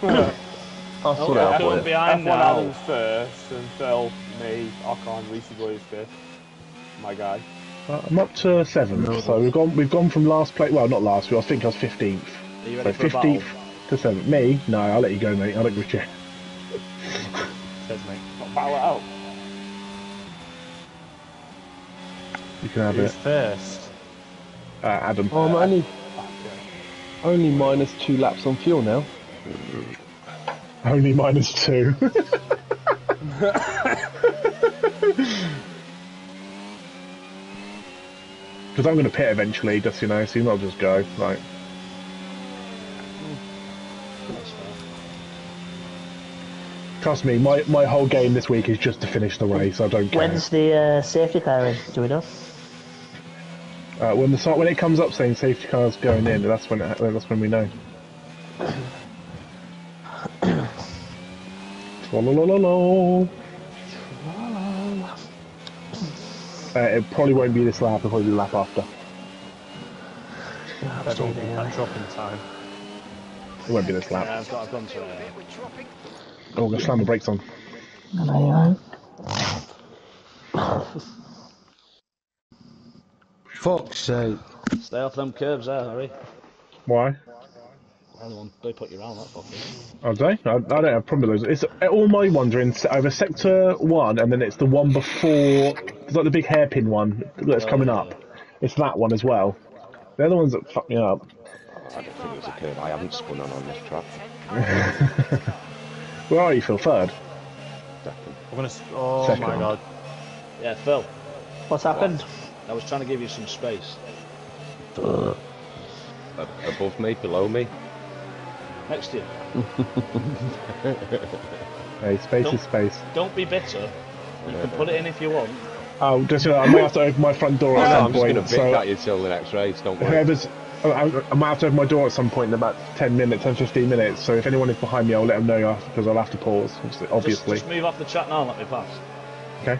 That's what I thought. F one Adam first, and Phil, me, Ocon, Reece Boys fifth. My guy. Uh, I'm up to seventh, no, so we've gone we've gone from last place. Well, not last. I was thinking I was fifteenth. So fifteenth to seventh. Me? No, I'll let you go, mate. I don't give a shit. Says mate. Not battle it out. You can have Who's it. first? Uh, Adam. Oh, I'm only only minus two laps on fuel now. Only minus two. Because I'm going to pit eventually, just, you know, so you might just go, like. Trust me, my, my whole game this week is just to finish the race, I don't care. When's the uh, safety car in, do we know? Uh, when, the, when it comes up saying safety car's going in, that's when, it, that's when we know. Tra-la-la-la-la. Uh, it probably won't be this lap, it'll probably be the lap after. Yeah, that's all that dropping time. It won't be this lap. Yeah, I've got, I've gone to, uh... Oh, I'm gonna slam the brakes on. Fuck's sake. Stay off them curbs there, Harry. Why? They put you around that fucking. Oh, do they? I, I don't have a problem with those. It's, all my ones are in over sector one, and then it's the one before. It's like the big hairpin one that's oh, coming yeah. up. It's that one as well. They're the ones that fuck me up. I don't think it was a curve. I haven't spun on on this track. Where are you, Phil? Third? Second. I'm gonna. Oh Second. my god. Yeah, Phil. What's happened? What? I was trying to give you some space. Uh, above me, below me. Next to you. Hey, space don't, is space. Don't be bitter. You can put it in if you want. Oh, just you know, I might have to open my front door at no, some I'm point. I'm just going to bitch so at you till the next race, don't worry. Whoever's, I, I might have to open my door at some point in about ten minutes, ten fifteen minutes, so if anyone is behind me, I'll let them know because I'll have to pause, obviously. Just, just move off the chat now and let me pass. Okay.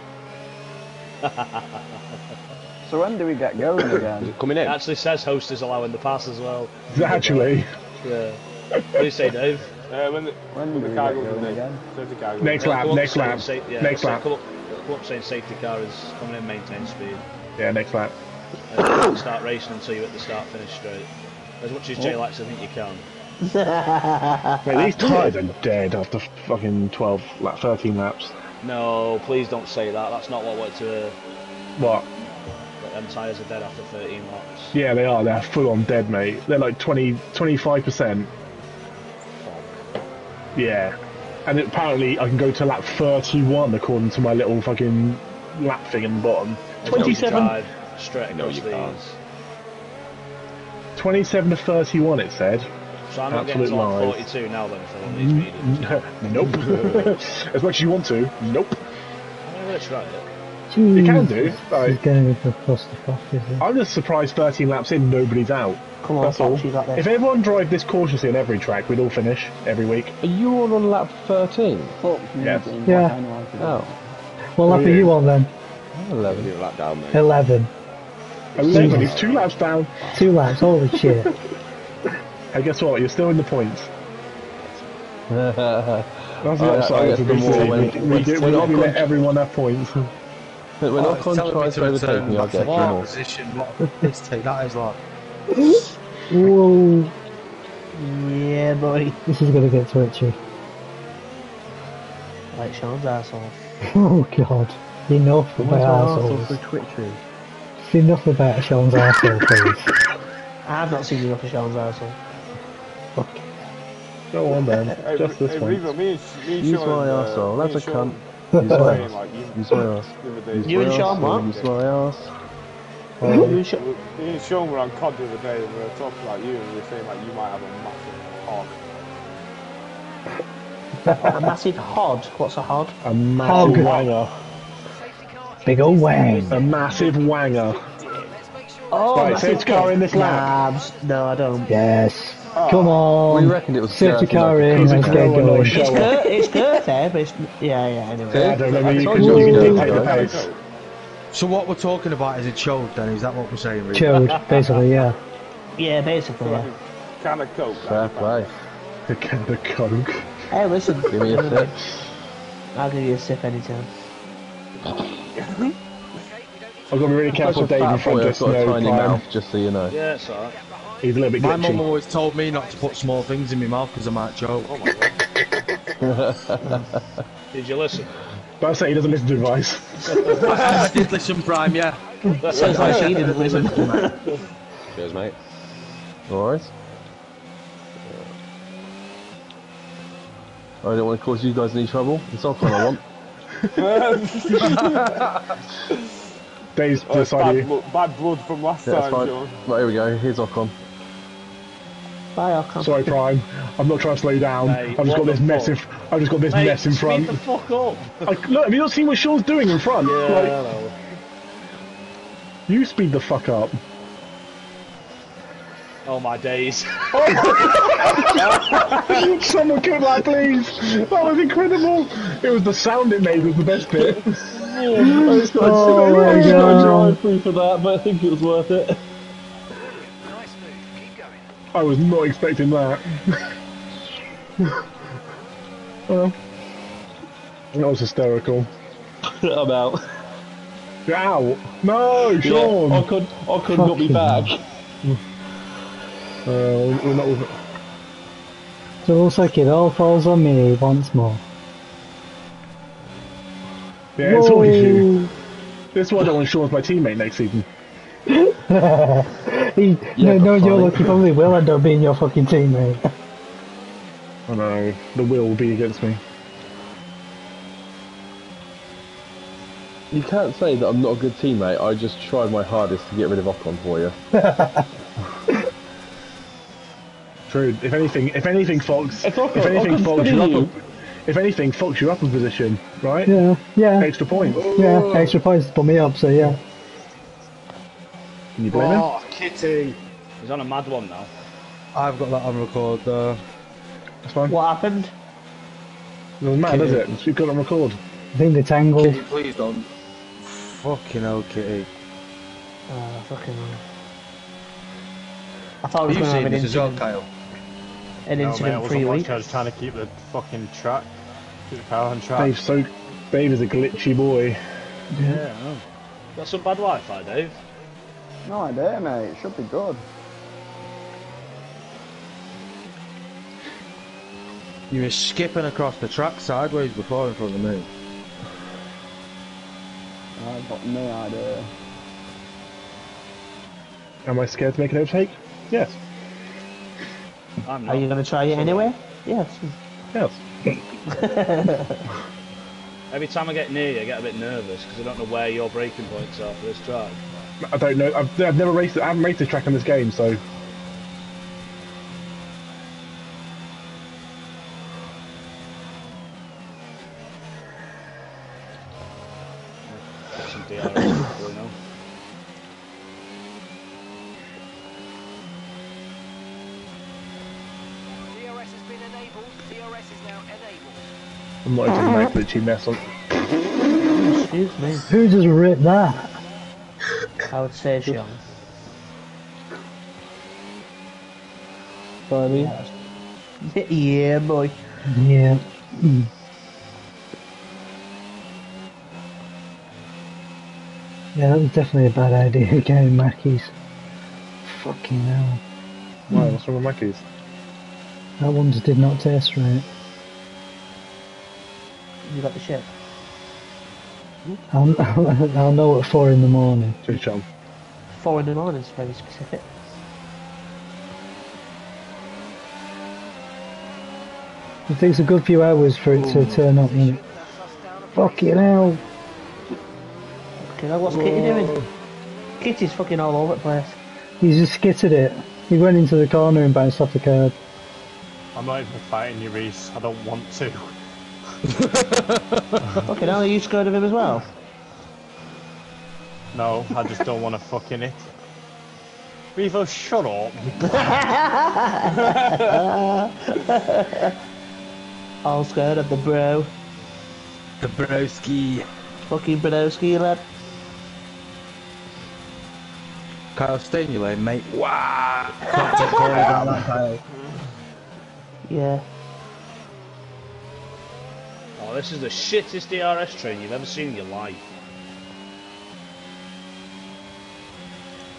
So when do we get going again? Is it coming in? It actually says host is allowing the pass as well. Actually? Yeah. What do you say, Dave? Uh, when the, when when the car goes in again? Goes next lap, next lap, safe, yeah, next lap. Come up, come up saying safety car is coming in, maintain speed. Yeah, next lap. Uh, start racing until you at the start, finish straight. As much as Jay likes, I think you can. Mate, these tyres are dead after fucking twelve, like thirteen laps. No, please don't say that. That's not what we're to. Uh, what? Them tyres are dead after thirteen laps. Yeah, they are. They're full on dead, mate. They're like twenty, twenty-five percent. Yeah, and apparently I can go to lap thirty-one according to my little fucking lap thing in the bottom. twenty-seven straight across these. twenty-seven to thirty-one it said. So I'm not getting to like forty-two now then for one of these mediums. Nope. As much as you want to. Nope. I much for that, look. You can do. Like, going for plus the fuck, is it? I'm just surprised thirteen laps in, nobody's out. Come on, that's all. That there. If everyone drove this cautiously on every track, we'd all finish every week. Are you all on lap thirteen? Yes. Yeah. Oh. What lap are you on then? eleven. You're lap down, mate. eleven. eleven. He's two laps down. Two laps. Holy shit. And guess what? You're still in the points. That's the upside of the game. We do not let everyone have points. When Ocon tries to overtake me, I get criminal. That is like. Whoa. Yeah, buddy. This is gonna get twitchy. Like Sean's asshole. Oh god. Enough about assholes. So twitchy. Enough about Sean's asshole, please. I've not seen enough of Sean's asshole. Okay. Go on then. Hey, just hey, this hey, one. Revo, me and, me and use Sean, my uh, asshole. That's a cunt. Use my ass. Use my ass. You and Sean, what? Use my ass. Well, you and Sean were on C O D the other day and we were talking about you and we were saying like you might have a massive hog. A massive hod? What's a hod? A massive wanger. Big old wang. A massive wanger. Oh, right, safety car in this lap. No, I don't. Yes. Oh. Come on. We reckoned it was safety car in. Let's get going. It's good there, but it's... Yeah, yeah, anyway. I don't know. You can take the pace. So what we're talking about is a chode then, is that what we're saying? Really? Chode, basically, yeah. Yeah, basically, yeah. Can of coke. Fair play. A can of coke. Hey, listen. Give me a sip. I'll give you a sip anytime. I've got to be really careful, Dave, in front of snow. I've got a tiny mouth, just so you know. Yeah, it's alright. He's a little bit glitchy. My mum always told me not to put small things in my mouth because I might choke. Oh my god. Did you listen? But I say he doesn't listen to advice. I did listen, Prime, yeah. That sounds like she didn't listen. Cheers, mate. Alright. I don't want to cause you guys any trouble. It's all fun I want. Dave's oh, decided. Bad, bad blood from last yeah, time, John. Right, here we go. Here's Ocon. Bye, Ocon. Sorry, Prime. I'm not trying to slow you down. Mate, I've just got this mess in. I've just got this Mate, mess in front. Speed the fuck up! I, look, have you not seen what Sean's doing in front? Yeah, like, no. You speed the fuck up. Oh my days! Someone could like, please. That was incredible. It was the sound it made was the best bit. I was not oh to drive through for that, but I think it was worth it. Nice move. Keep going. I was not expecting that. Well, that was hysterical. I'm out. You're out? No, Sean! Yeah, I could, I could Fucking not be back. Uh, we're not with it. So it looks like it all falls on me once more. Yeah, it's Whoa. All you. This is why I don't want Sean's my teammate next season. he, yeah, no, no, you're lucky. Probably will end up being your fucking teammate. Oh no, the will will be against me. You can't say that I'm not a good teammate, I just tried my hardest to get rid of Ocon for you. True, if anything, if anything Fox, if anything Fox you up, if anything Fox you up in position, right? Yeah, yeah. Extra points. Yeah, extra points to put me up, so yeah. Can you blame him? Oh, Kitty! He's on a mad one now. I've got that on record though. That's fine. What happened? It doesn't matter, does it? You've got it on record. I think they tangled. Kitty, please don't. Fucking hell, Kitty. Oh, fucking hell. I thought we were going to have an incident. Kyle? An no, incident free week. I was trying to keep the fucking track. Keep the power on track. Dave, so, Dave is a glitchy boy. Yeah, I know. Got some bad Wi-Fi, Dave? No idea, mate. It should be good. You were skipping across the track sideways before in front of me. I've got no idea. Am I scared to make an overtake? Yes. I'm not. Are you going to try it anyway? Yes. Yes. Every time I get near you, I get a bit nervous because I don't know where your braking points are for this track. I don't know. I've, I've never raced. I haven't raced a track in this game, so. efficient they are probably now. D R S has been enabled. D R S is now enabled. I'm not even like Richie Nestle. Excuse me. Who just ripped that? I would say Sean. I mean. Yeah, boy. Yeah. Mm. Yeah, that was definitely a bad idea. Again, Mackey's. Fucking hell. Why? What's wrong with Mackey's? That one just did not taste right. You got the shit? I'll, I'll, I'll know at four in the morning. Two Chum. Four in the morning is very specific. It takes a good few hours for it to turn up, innit? Fucking hell! Fucking hell, what's Whoa. Kitty doing? Kitty's fucking all over the place. He's just skittered it. He went into the corner and bounced off the curb. I'm not even fighting you, Reece. I don't want to. Fucking hell, are you scared of him as well? No, I just don't want to fucking it. Revo, shut up! All scared of the bro. The broski. Fucking broski, lad. Kyle, stay in your lane, mate. Wow! Can't take care about that, Kyle. Yeah. Oh, this is the shittest D R S train you've ever seen in your life.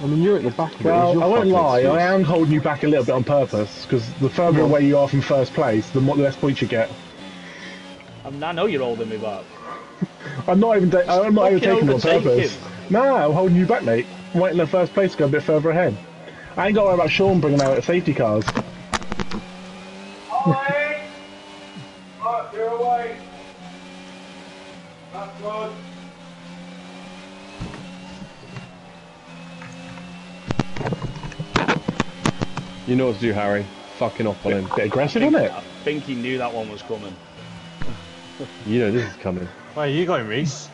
I mean, you're at the back of it. Well, I won't lie, excuse. I am holding you back a little bit on purpose, because the further no. away you are from first place, the more the less points you get. I, mean, I know you're holding me back. I'm not even, I'm not even taking it on purpose. Him. No, I'm holding you back, mate. I'm waiting in first place to go a bit further ahead. I ain't got to worry about Sean bringing out the safety cars. Alright! Alright, you're away! That's good. You know what to do, Harry. Fucking off on him. Bit aggressive, isn't it? I think he knew that one was coming. You know this is coming. Where are you going, Reece?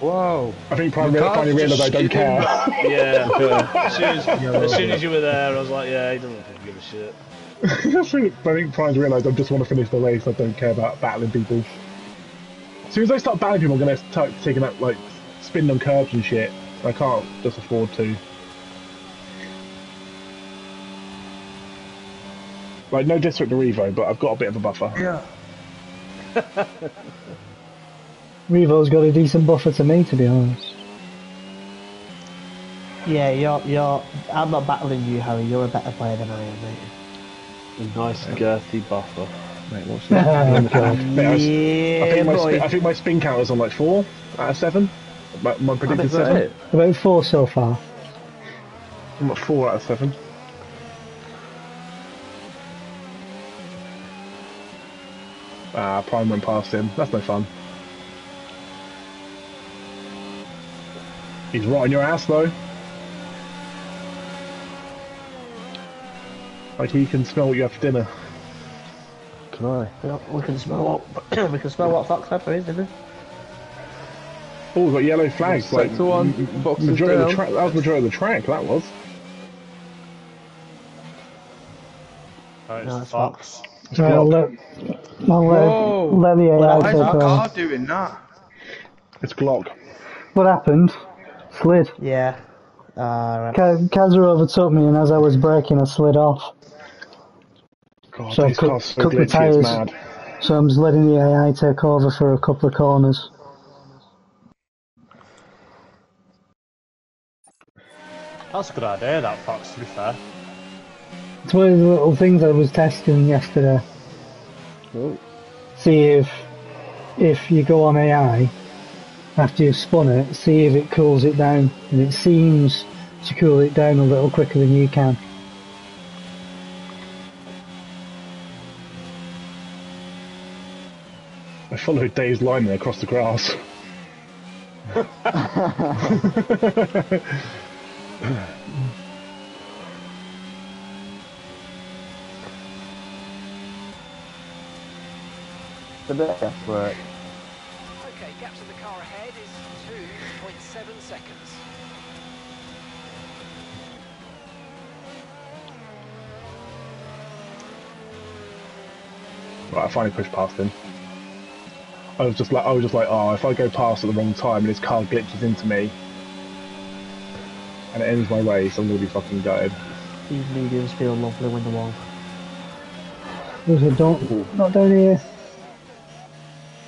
Whoa. I think Prime finally realised I don't care. Yeah. yeah. As, soon as, as soon as you were there, I was like, yeah, he doesn't give a shit. I think Prime's realised I just want to finish the race. I don't care about battling people. As soon as I start battling people, I'm going to start taking up, like, spinning on curbs and shit. I can't just afford to. Like, no district to Revo, but I've got a bit of a buffer. Yeah. Revo's got a decent buffer to me, to be honest. Yeah, you're, you're... I'm not battling you, Harry. You're a better player than I am, mate. A nice, girthy buffer. Mate, what's that? Oh, God. Mate, I, was, yeah, I, think my spin, I think my spin count is on, like, four out of seven. My, my predicted seven. It. About four so far. I'm at four out of seven. Ah, Prime went past him. That's no fun. He's right on your ass, though. Like, he can smell what you have for dinner. Can I? No, we can smell what we can smell what Fox had for his dinner. Oh, we've got yellow flags. Like, one. Majority of the track. That was majority of the track. That was. Oh, it's no, Fox. Fox. Right, I'll let, I'll let, let the A I take over. Why is that doing that? It's Glock. What happened? Slid. Yeah. Uh, right. Kaza overtook me, and as I was braking, I slid off. God, so I cut, so cut the tyres. So I'm just letting the A I take over for a couple of corners. That's a good idea, that Fox, to be fair. It's one of the little things I was testing yesterday. Ooh. See if if you go on A I after you've spun it, see if it cools it down, and it seems to cool it down a little quicker than you can. I followed Dave's line there across the grass. The best work. Okay, gap to the car ahead is two point seven seconds. Right, I finally pushed past him. I was just like, I was just like, oh, if I go past at the wrong time and his car glitches into me and it ends my race, I'm gonna be fucking gutted. These mediums feel lovely when they're on. There's a don't, not down here.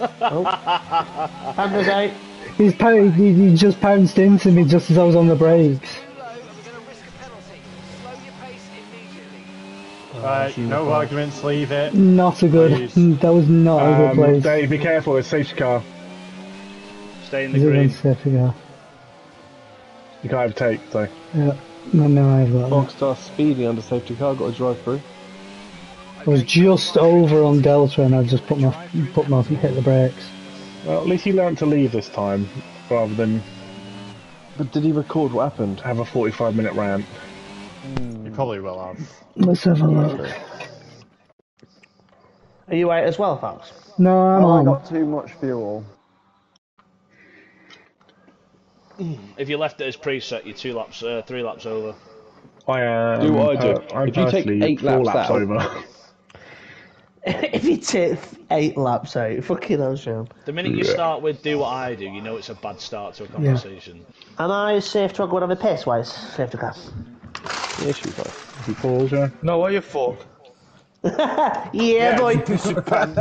Oh. And there's eight. He's pound, he, he just pounced into me just as I was on the brakes. Right, no arguments, leave it. Not a good, please. That was not um, a good place. Dave, be careful, it's safety car. Stay in the green. Safety car. You can't overtake, so. Yeah, no, no, I have that. Foxstar speeding under safety car, got to drive through. I was just over on Delta and I just put my, put my, hit the brakes. Well, at least he learnt to leave this time, rather than... But did he record what happened? Have a forty-five minute rant. Mm. You probably will have. Let's have a look. Are you out as well, Fox? No, I'm oh, on. I got too much fuel. If you left it as preset, you're two laps, uh, three laps over. I am. Do what I do. Uh, I'm if you take eight laps, laps out. Over. If you take eight laps out, fucking hell, Sean. The minute you yeah. start with do what I do, you know it's a bad start to a conversation. Yeah. Am I safe to go on a pace wise? Safe to go. Yes, you are. You falls, yeah? No, are you fuck? yeah, yeah, boy. Your pants.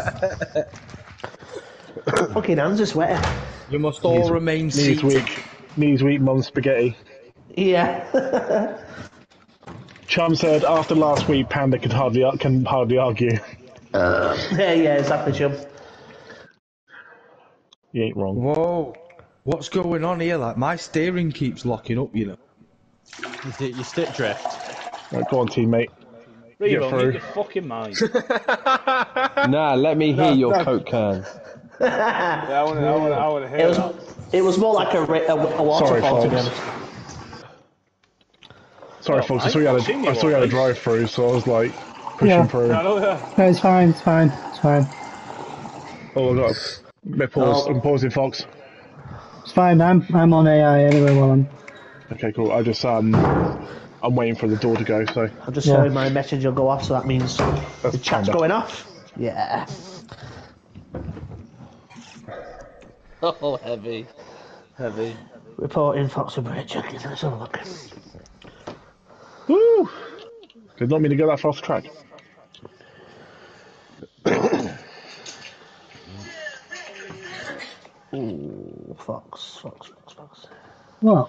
Fucking hands are sweaty. You must all knees, remain seated. Knees weak. Knees weak, mum's spaghetti. Yeah. Chum said after last week, Panda could hardly can hardly argue. Uh, yeah, yeah, exactly, Chum. You ain't wrong. Whoa, what's going on here? Like, my steering keeps locking up, you know. Is it your stick drift? Right, go on, teammate. Revo, make your fucking mind. Nah, let me hear no, your no. coke can. Yeah, I want to. I want to. I want to hear it. Was, it was more like a, a, a waterfall to them. Sorry, well, folks. I, I saw you had a, I saw you had a drive-through, so I was like. Pushing yeah. through. No, no, no, it's fine, it's fine, it's fine. Oh, look. No. Pause. I'm pausing, Fox. It's fine, I'm I'm on A I anyway while I'm... Okay, cool. I just, um... I'm waiting for the door to go, so... I'm just yeah. hoping my message will go off, so that means... That's the chat's going off. Yeah. Oh, heavy. Heavy. Reporting, Fox and Bridge. Let's have a look. Woo! Did not mean to go that far off the track. Ooh, Fox, Fox, Fox, Fox. What?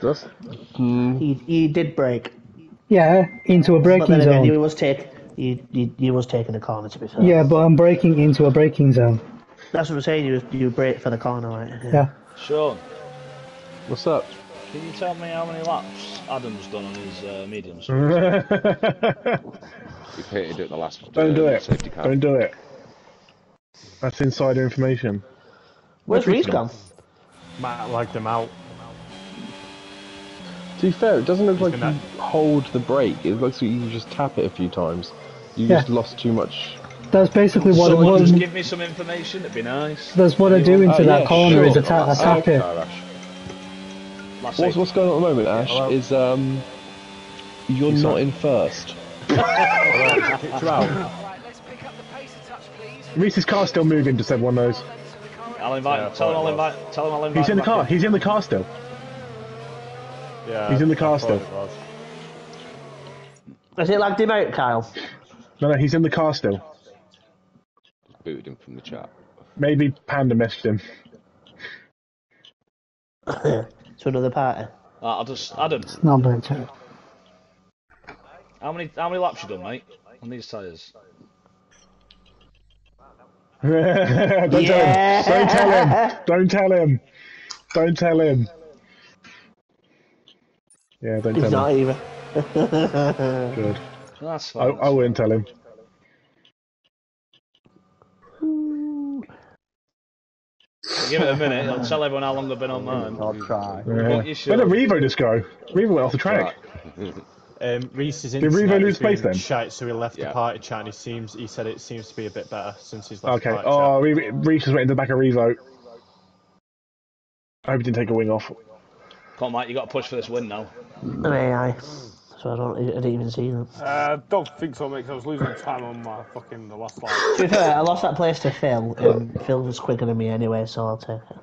This? Mm. He, he did break. Yeah, into a braking but then again, zone. He was, take, he, he, he was taking a corner, to be fair. Yeah, but I'm breaking into a braking zone. That's what I'm saying, you, you break for the corner, right? Yeah. yeah. Sean. What's up? Can you tell me how many laps Adam's done on his uh, mediums? You hated it the last one. Don't do it. Don't do it. That's insider information. Where's Reece gone? Matt lagged him out. To be fair, it doesn't look He's like gonna... you hold the brake. It looks like you just tap it a few times. You yeah. just lost too much. That's basically what Someone it was. Just give me some information. It'd be nice. That's what Anyone? I do into oh, that yeah, corner. Sure. Is a tap, I tap it. Oh, What's, what's going on at the moment, Ash, Hello. is um, you're He's not right. in first. Reece's car's still moving, just everyone knows. I'll invite yeah, him, tell him I'll invite, tell him I'll invite He's in the car, in. He's in the car still. Yeah. He's in the car still. Has it lagged him out, Kyle? No, no, he's in the car still. Booted him from the chat. Maybe Panda messaged him. To another party. Uh, I'll just Adam. No, I'm How many how many laps you done, mate? On these tyres. Don't yeah. tell him. Don't tell him. Don't tell him. Don't tell him. Yeah, don't He's tell him. He's not even. Good. That's fine. I, I wouldn't tell him. Give it a minute, I'll tell everyone how long they've been on mine. I'll try. Yeah. You sure? Where did Revo just go? Revo went off the track. um, Reece is in Did Revo lose space then? Shite, so he left yeah. the party chat and he, seems, he said it seems to be a bit better since he's left okay. the party oh, chat. Okay, oh, Reece is waiting in the back of Revo. I hope he didn't take a wing off. Come on, Mike, you got to push for this win now. No, aye. So I don't. I didn't even see them. Uh, don't think so, mate. Because I was losing time on my fucking the last line. To be fair, I lost that place to Phil, and Phil was quicker than me anyway, so I'll take it.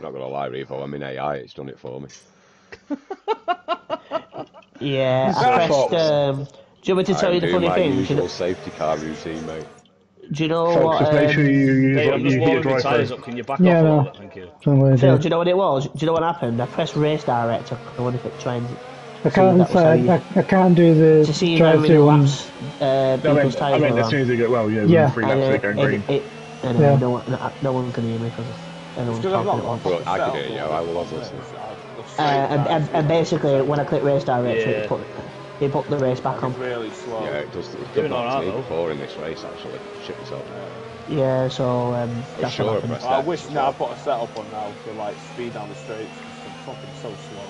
Not gonna lie, Revo. I mean, A I, it's done it for me. Yeah, I pressed. Um, do you want me to tell you the funny thing? Usual you know, safety car routine, mate. Do you know Fox, what? Just um, make sure you use hey, I'm just warming your tyres up. Can you back yeah, off? No. Thank you. Phil, do. do you know what it was? Do you know what happened? I pressed race director. I wonder if it trained. I can't. I, I, I can't do the. To see how many laps uh, no, people's tyres. I mean, as soon as they get well, yeah, yeah. Three laps, uh, they're going it, green. It, it, know, yeah. no, no, no one can hear me because. Well, I can do it, yeah, I will obviously. Uh, and, and, and basically, when I click race direction, yeah. it, put, it put the race back on. It's really slow. Yeah, it does. It's been on me before in this race, actually. Shit myself. Yeah, so. Um, that's sure what happened. I, I wish now I put a setup on now for like speed down the straight. It's fucking so slow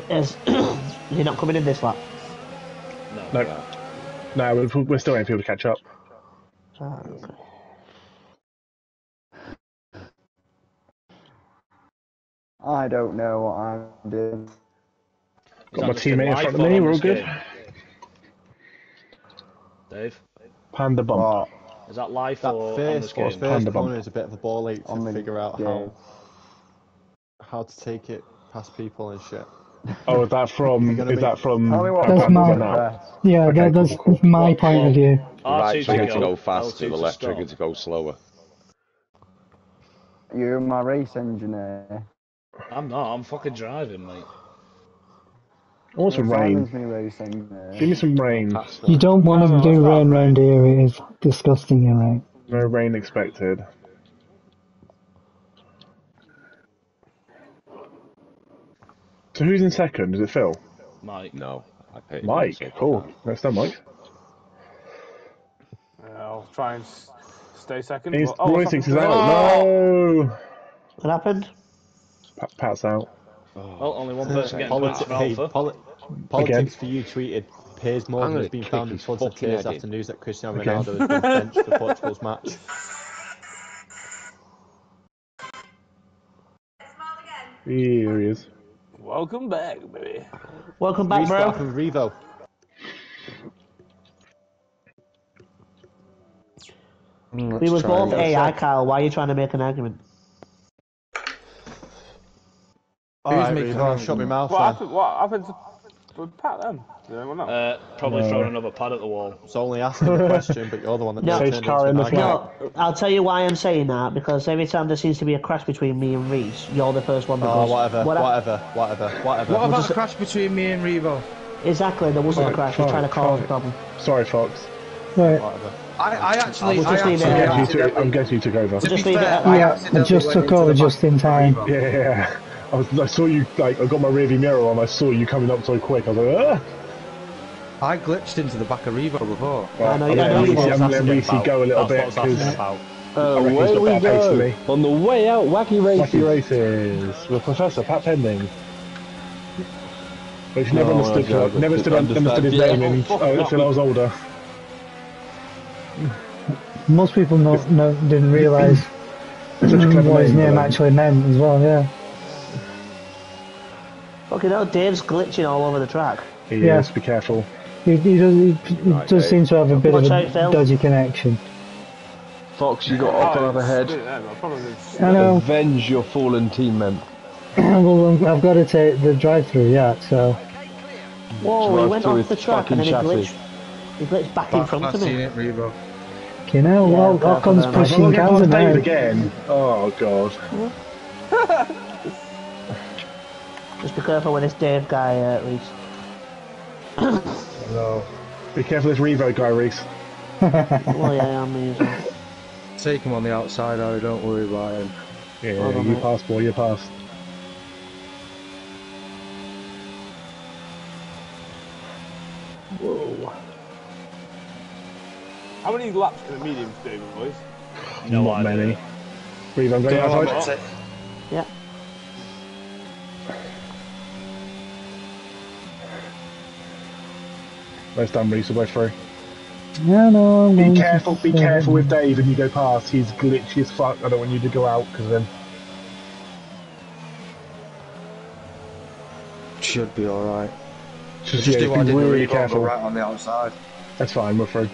on the straight. You're not coming in this lap? No. No, no we're, we're still waiting for people to catch up. Ah, okay. I don't know what I'm doing. Got my teammate in front of me, we're all good. Dave? Panda bump. Oh. Is that life that or first, on this game? Panda bump is a bit of a ball ache to on figure out game. how how to take it past people and shit. Oh, is that from... is be... that from... That's my... Now? Yeah, okay, that, that's cool. my point of view. Right trigger to go faster, the left trigger to go slower. You're my race engineer. I'm not, I'm fucking driving, mate. I want some rain. Give me some rain. You don't want to do rain round here, it is disgusting, you're right. No rain expected. So who's in second? Is it Phil? Mike. No. I Mike, cool. That's done, Mike. I'll try and stay second. He's, oh, Roy thinks he's out. No! What happened? Pat's out. Oh, well, only one person getting points for Alpha. Poli Politics Again. for you tweeted Piers Morgan has been found responsible this afternoon that Cristiano Ronaldo has been benched for Portugal's match. Here he is. Welcome back, baby. Welcome back, bro. From Revo. Mm, we were both A I, Kyle. Why are you trying to make an argument? Who's right, making a shot my mouth? What happened, what happened to Pat then? Uh, probably no. throwing another pad at the wall. It's only asking a question, but you're the one that no. turned into my No, I'll tell you why I'm saying that, because every time there seems to be a crash between me and Reece, you're the first one that goes... Oh, whatever, what whatever, whatever, whatever. What about a crash between me and Revo? Exactly, there wasn't right, a crash, we're trying to cause the problem. Sorry, Fox. Right. Whatever. I, I actually, I actually, to, I'm guessing you took over. To just fair, I yeah, I just took over just in time. Yeah. I, was, I saw you, like, I got my rearview mirror on, I saw you coming up so quick, I was like, ah! I glitched into the back of Revo before. Right. I know, yeah, I know. I'm letting Reesey go a little That's bit, because uh, away we go! On the way out, wacky races! Wacky races, with Professor Pat Pending. Which never no, understood, no, never understood, understood, understood his yeah. name in, oh, until I was older. Most people not, no, didn't realise what his name actually meant as well, yeah. Okay, now Dave's glitching all over the track. He yeah. is, be careful. He, he does, he, he right, does seem to have a bit Watch of a out, dodgy connection. Fox, you got up over head. I know. Avenge your fallen team men. Well, I've got to take the drive-through, yeah, so... Whoa, drive he went off the track and then he glitched, he glitched back, back in front of me. You know, yeah, well, Ocon's pushing Kaza down. Again. Oh, God. Just be careful with this Dave guy, uh, Reece. Hello. Be careful with this Revo guy, Reece. Well, yeah, I'm using it. Take him on the outside, though, don't worry about him. Yeah, well done, you mate. Pass, boy, you pass. Whoa. How many laps can the mediums do, boys? No Not idea. many. Revo, I'm going outside. Yeah. Nice done, Reece, away through. No, no, be careful, be careful with Dave when you go past. He's glitchy as fuck. I don't want you to go out because then. Should be alright. Just, just yeah, do what I did really careful. Right on the outside. That's fine, we're through.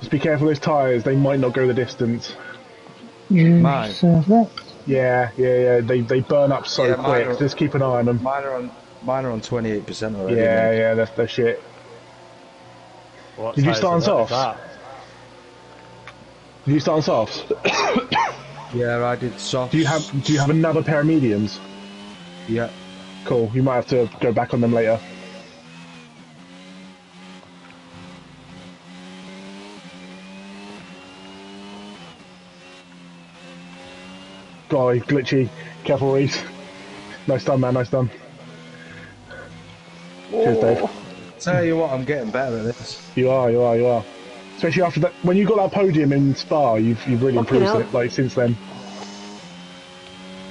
Just be careful of those tyres, they might not go the distance. Mine? Yeah, yeah, yeah, they, they burn up so yeah, quick, are, just keep an eye on them. Mine are on, mine are on twenty-eight percent already. Yeah, mate. Yeah, that's the shit. What did you start on softs? Did you start on softs? Yeah, I did softs. Do you have, do you have another pair of mediums? Yeah. Cool, you might have to go back on them later. Oh, glitchy. Careful, Reece. Nice done, man, nice done. Whoa. Cheers, Dave. Tell you what, I'm getting better at this. You are, you are, you are. Especially after that, when you got that podium in Spa, you've, you've really improved it, like, since then.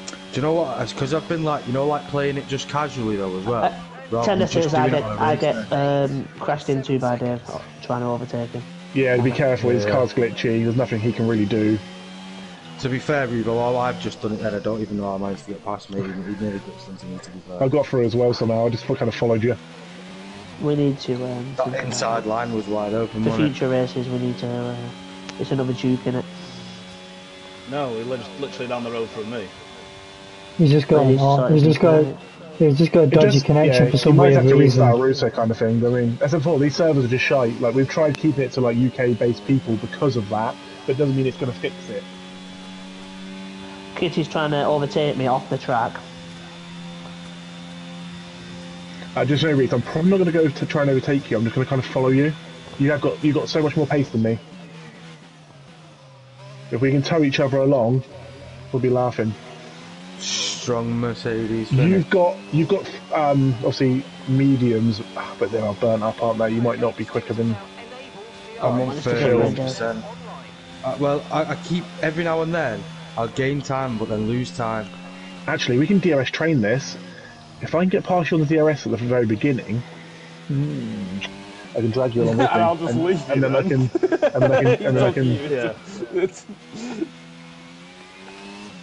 Do you know what? It's because I've been like, you know, like playing it just casually though as well. Uh, Tendencies I get, I get um, crashed into by Dave trying to overtake him. Yeah, be careful. His yeah. car's glitchy. There's nothing he can really do. To be fair, Revo, all I've just done it then. I don't even know how I managed to get past me. He nearly gets into me. To be fair, I got through as well somehow. I just kind of followed you. We need to. Um, that inside line was wide open. The future races, we need to. Uh, it's another Duke, innit? No, he lives literally down the road from me. He's just got, he's, oh, he's just got, he's just got a dodgy just, connection yeah, for some weird reason. Our router kind of thing. I mean, as I thought, these servers are just shite. Like we've tried to keep it to like U K-based people because of that, but it doesn't mean it's going to fix it. Kitty's trying to overtake me off the track. I just know, Reece, I'm probably not going to go to try and overtake you. I'm just going to kind of follow you. You have got, you've got so much more pace than me. If we can tow each other along, we'll be laughing. Strong Mercedes. You've got, you've got um, obviously mediums, but they are burnt up, aren't they? You might not be quicker than. I'm on thirty percent. Well, I, I keep every now and then I'll gain time, but then lose time. Actually, we can D R S train this. If I can get past you on the D R S at the very beginning, hmm, I can drag you along with me. I'll just and, leave and, you and then, then I can, and then I can, and then I can. Yeah. It's...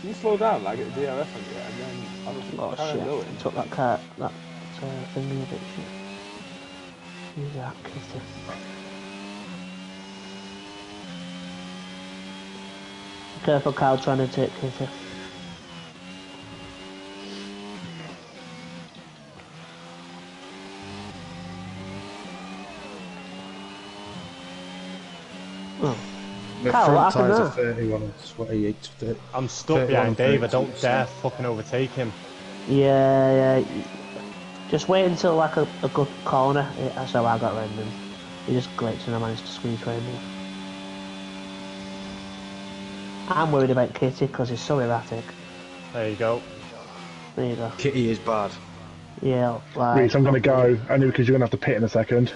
You slow down, like at the D R S on you, and then I don't think oh, I shit. Know it. Took that car, that uh, thing in a bit, shit. Use that, Kitty. Careful, Kyle, trying to take Kitty. Oh. The Kyle, front tires are thirty-one, twenty-eight, thirty. I'm stuck behind Dave, I don't dare fucking overtake him. Yeah, yeah. Just wait until like a, a good corner, it, that's how I got around him. He just glitched and I managed to squeeze around him. I'm worried about Kitty because he's so erratic. There you go. There you go. Kitty is bad. Yeah, like... Reece, I'm going to go, only because you're going to have to pit in a second.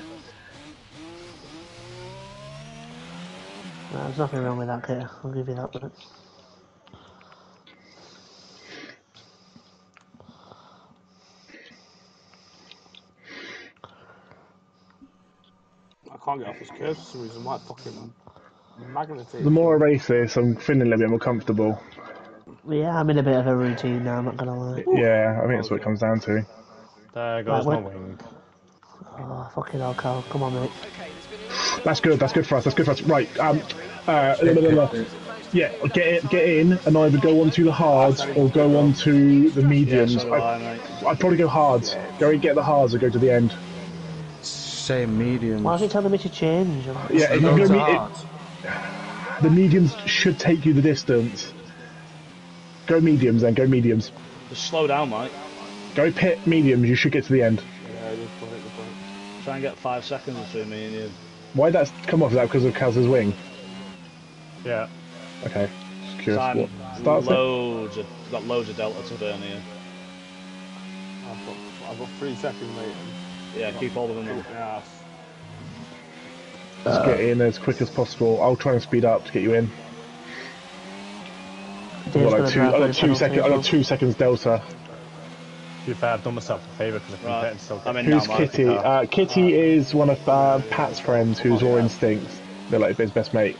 No, there's nothing wrong with that, Kitty. I'll give you that one. I can't get off this curve for some reason. My fucking magnetism. The more I race this, I'm feeling a little bit more comfortable. Yeah, I'm in a bit of a routine now, I'm not gonna lie. Yeah, I think that's what it comes down to. There goes right, my wing. Oh, fucking hell, Carl. Come on, mate. That's good, that's good for us, that's good for us. Right, um, uh, blah, blah, blah, blah. yeah, get it, get in, and either go on to the hards or go on to the mediums. Yeah, so I, I'd probably go hards. Go and get the hards or go to the end. Same medium. Why is he telling me to change? Yeah, if you go me, the mediums should take you the distance. Go mediums then, go mediums. Just slow down, Mike. Go pit mediums, you should get to the end. Yeah, good point, good point. Try and get five seconds between me and you. Why that's come off? Is that because of Kaza's wing? Yeah. Okay. Just curious. Time, what starts loads of, got loads of delta to burn here. I've got, I've got three seconds later. Yeah, I've keep hold of them. Just get in as quick as possible. I'll try and speed up to get you in. I've got like two, I got two seconds. I got two seconds delta. To be fair, I've done myself a favour because right. I'm still getting Who's now, Kitty? Uh, Kitty is one of uh, Pat's friends who's oh, all yeah. instincts. They're like his best mate.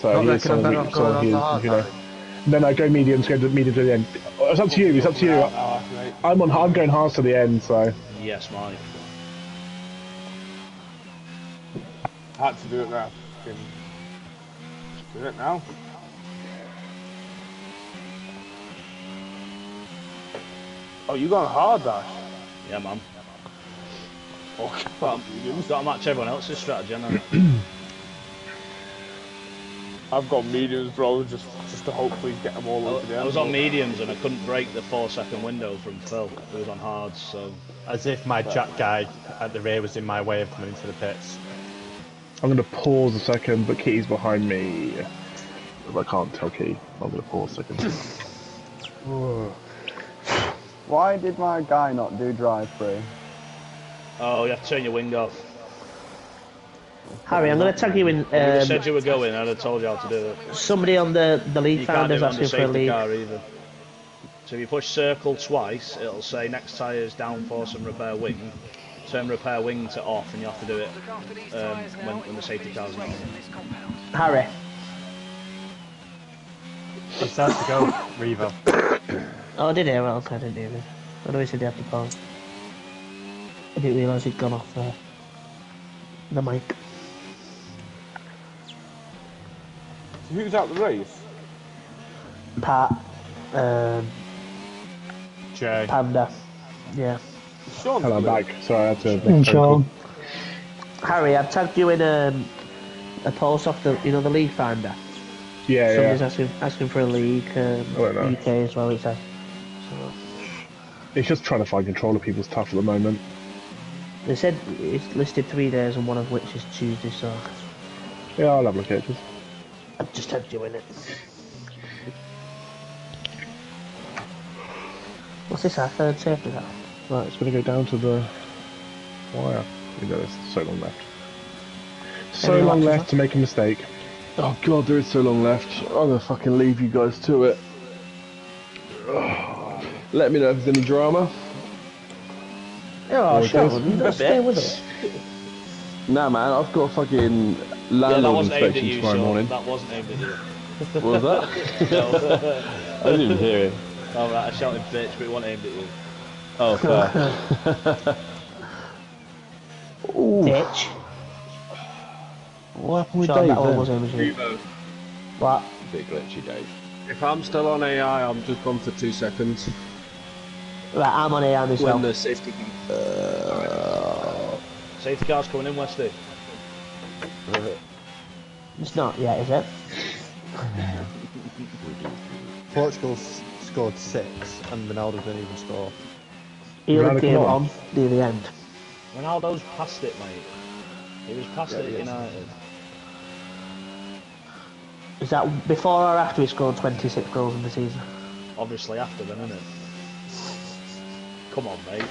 So he is someone we, someone he is, you know. No, no, go medium, go medium to the end. It's up to you, it's up to you. I'm on. I'm going hard to the end, so. Yes, Mike. Had to do it now. Do it now. Oh, you going hard, Ash? Yeah, man. Oh, well, you've got to match everyone else's strategy, haven't I? I've got mediums, bro, just just to hopefully get them all over the end. I was on mediums and I couldn't break the four-second window from Phil. It was on hards, so... As if my jack guy at the rear was in my way of coming to the pits. I'm going to pause a second, but Kitty's behind me. I can't tell Kitty. I'm going to pause a second. Why did my guy not do drive-through? Oh, you have to turn your wing off. Harry, I'm going to tag you in. Um, you said you were going, and I told you how to do it. Somebody on the, the lead founder's asking for a lead. Car either. So if you push circle twice, it'll say next tyres downforce and repair wing. Turn repair wing to off, and you have to do it um, when, when the safety car's on. Harry. He starts to go, Revo. Oh, I did hear well, okay, I didn't hear it. I always said he had the ball. I didn't realise he'd gone off uh, the mic. Who's out the race? Pat. Um, Jay. Panda. Yeah. Sean. Hello, back. Sorry, I had to. And Sean. Harry, I've tagged you in um, a post off the, you know, the league finder. Yeah, Somebody's yeah. Somebody's asking, asking for a league. Um, oh, U K as well, it's a. So. It's just trying to find control of people's tough at the moment. They said it's listed three days, and one of which is Tuesday, so. Yeah, I'll have a look at it. I've just had you in it. What's this, our third safety now? Right, it's going to go down to the wire. You know, there's so long left. So Any long left, left to make a mistake. Oh god, there is so long left. I'm going to fucking leave you guys to it. Let me know if there's any drama. Yeah, oh, sure, wouldn't stay with us. Nah, man, I've got a fucking landlord yeah, inspection you, tomorrow so morning. That wasn't aimed at you. What was that? No. I didn't even hear it. Oh, right, I shouted bitch, but it wasn't aimed at you. Oh, fair. Bitch. What happened with Sean, Dave? That was Revo. What? A bit glitchy, Dave. If I'm still on A I, I'm just gone for two seconds. Right, I'm on A I myself. When the safety car. Uh... Safety car's coming in, Westy. It's not yet, is it? Portugal scored six, and Ronaldo didn't even score. He only came on near the end. Ronaldo's past it, mate. He was past yeah, it at United. Is that before or after he scored twenty-six goals in the season? Obviously after then, isn't it? Come on, mate.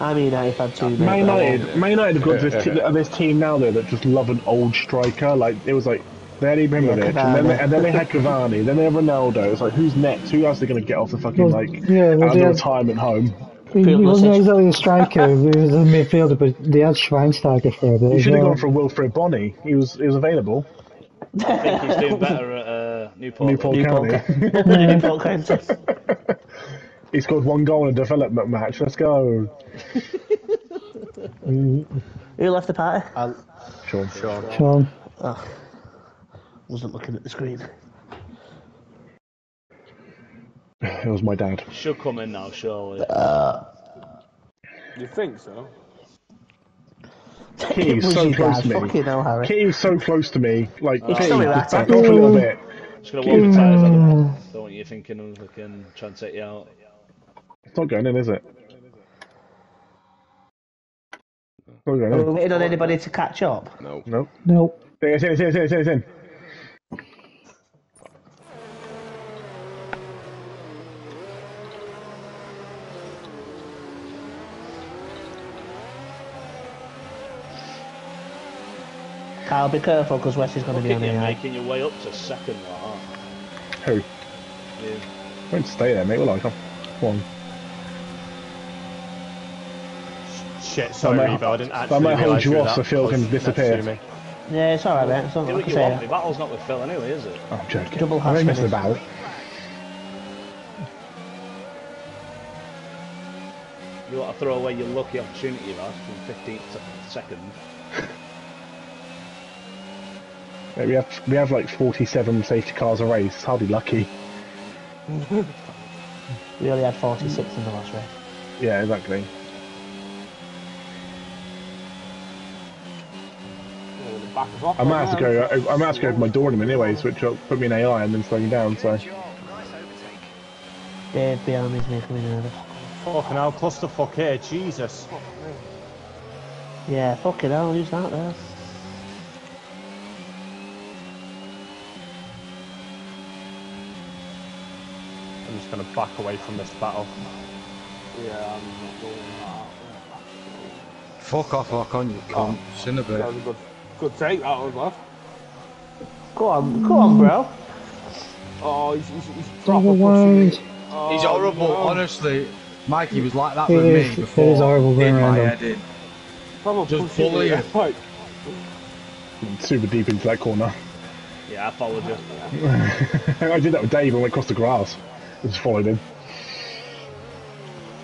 I mean, United fan too, mate. Man United, Man United have got yeah, this, yeah, yeah. this team now though that just love an old striker. Like it was like they had Ibrahimovic, yeah, and then they, and then they had Cavani, then they had Ronaldo. It's like who's next? Who else are they going to get off the fucking like yeah, out of their retirement home? He, he wasn't exactly a striker, he was a midfielder, but they had Schweinsteiger for a bit. You should have well. gone for Wilfried Bony, he was he was available. I think he's doing better at uh, Newport, Newport County. Newport, Newport County. He scored one goal in a development match, let's go. Who left the party? Uh, Sean. Sean. Sean. Oh. Wasn't looking at the screen. It was my dad. Should come in now, surely. Uh, you think so? Kitty was so close dad. to me. Hell, Kitty was so close to me. Like, oh, Kitty, back off a little bit. Just gonna walk the tyres out the road. Don't want you thinking I'm fucking trying to take you out. It's not going in, is it? It's not going in. Are we waiting on anybody to catch up? No. No. No. It's in, it's in, it's in, it's in. Kyle, be careful because West is going to be on here. You're making your way up to second, aren't you? Who? You. Don't stay there, mate. We'll like him. one. Shit, sorry, Revo, I didn't actually. I might hold you off so Phil can disappear. Yeah, it's alright, mate. It's not what you want. The battle's not with Phil anyway, is it? I'm joking. Double hash. I missed the battle. You ought to throw away your lucky opportunity you've had from fifteenth to second. Yeah, we have we have like forty-seven safety cars a race. It's hardly lucky. We only had forty-six in the last race. Yeah, exactly. I might have to go. I might have to go for my Dornum anyway, which will put me in A I and then slowing down. So. Dave behind me is making me nervous. Fucking hell, clusterfuck here, Jesus. Yeah, fucking hell, who's that there? I'm just gonna back away from this battle. Yeah, I'm not going that. Fuck off, Ocon, you can't. Cinnabon. That was a good, good take, that was, lad. Go on, go on, bro. Oh, he's, he's, he's proper pushing. Oh, he's horrible, no. Honestly. Mikey was like that it with is, me before. It is horrible going in my head in. Just bully him. Like... Super deep into that corner. Yeah, I followed you. I did that with Dave when we crossed the grass. I just followed him.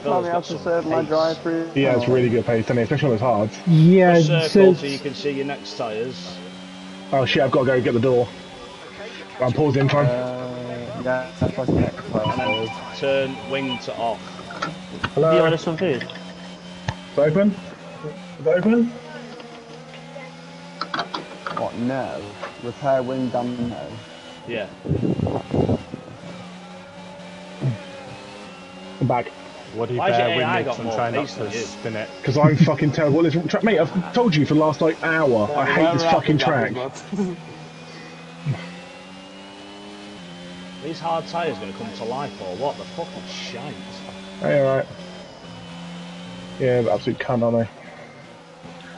Probably have to serve my drive through. Yeah, it's really good pace, isn't it? Especially on those hards. Yeah, circle so you can see your next tyres. Oh shit, I've got to go get the door. I'm paused in time. Uh, yeah, that's like next. And then turn wing to off. Hello. Do you order some food? It's open? Is it open? What, no? Repair wing done now? Yeah. I'm back. What do you bear wingnuts and try not to spin it? Because I'm fucking terrible at this track. Mate, I've told you for the last like hour, yeah, I hate this fucking track. These hard tyres going to come to life or what? The fucking shite. Hey, alright. Yeah, an absolute cunt, aren't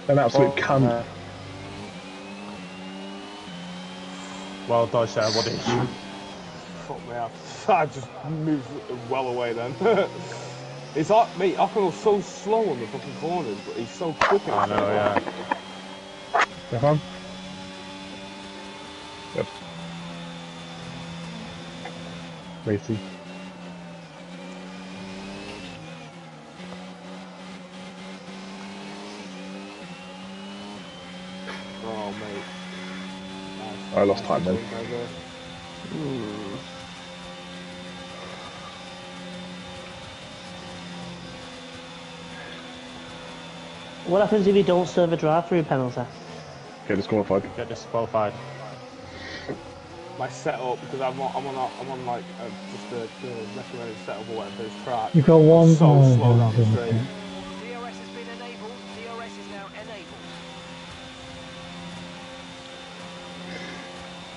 they? An absolute well, cunt. Uh, well, dodge there, what is you? Fuck me out. I just moved well away then. It's like, mate, Ocon was so slow on the fucking corners, but he's so quick. I know, yeah. Back on. Yep. Racy. Oh, mate. Nice. I lost time then. Mm. What happens if you don't serve a drive-through penalty? Get disqualified. Get disqualified. My setup, because I'm on, I'm on, a, I'm on like a, just a, a recommended setup or whatever. This track. You've got one. So oh, slow oh, down the street. Okay. D R S has been enabled. D R S is now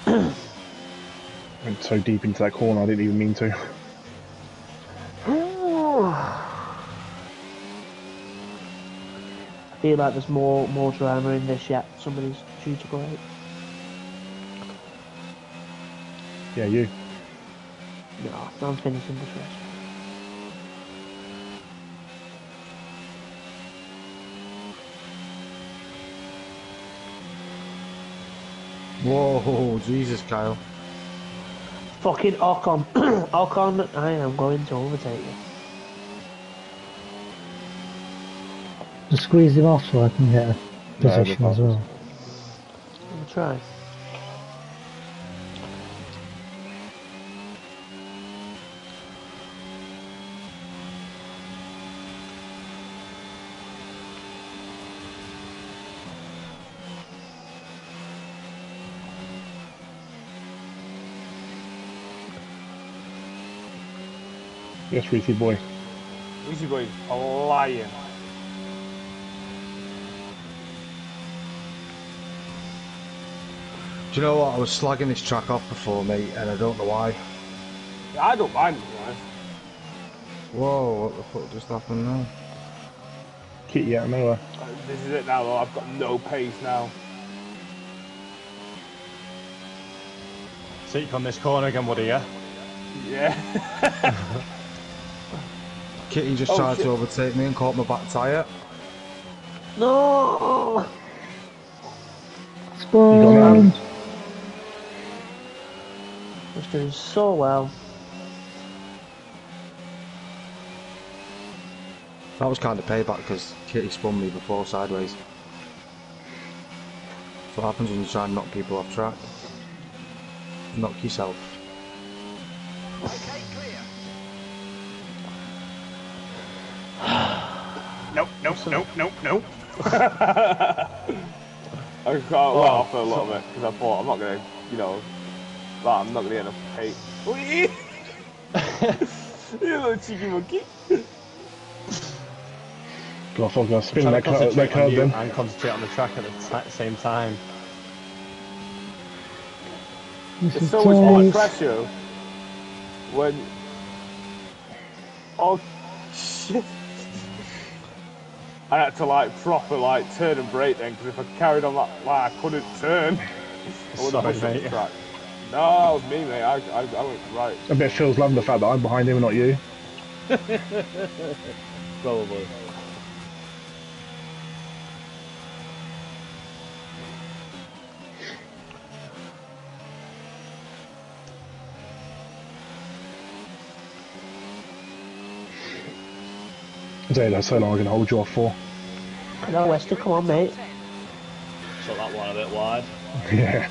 enabled. Went so deep into that corner, I didn't even mean to. I feel like there's more more drama in this yet. Somebody's due to break. Yeah, you. No, I'm finishing this race. Whoa, Jesus, Kyle. Fucking Ocon. Ocon, I am going to overtake you. Just squeeze him off so I can get a position no, as well. I'll try. Yes, Reesey boy. Reesey boy is a lion. Do you know what? I was slagging this track off before, mate, and I don't know why. Yeah, I don't mind it, guys. Whoa, what the fuck just happened now? Kitty out of nowhere. This is it now, though. I've got no pace now. Seek on this corner again, Woody, yeah? Yeah. Kitty just oh, tried shit. to overtake me and caught my back tyre. No! Spawn! It's doing so well. That was kind of payback because Kitty spun me before sideways. That's what happens when you try and knock people off track. Knock yourself. Okay, clear. Nope, nope, nope, nope, nope. I just got off for a little bit because I thought I'm not going to, you know, well, I'm not going to get enough hate. You little cheeky monkey. Go on, fuck, go on, spin that cloud, that cloud then. And concentrate on the track at the t same time. This it's so much more pressure when. Oh shit! I had to like proper like turn and brake then, because if I carried on that, like I couldn't turn. I would have pushed the track. No, it was me, mate. I, I, I went right. I bet Phil's loving the fact that I'm behind him and not you. Probably. Dave, that's how long I'm going to hold you off for. No, Westy, come on, mate. Shot that one a bit wide. Yeah.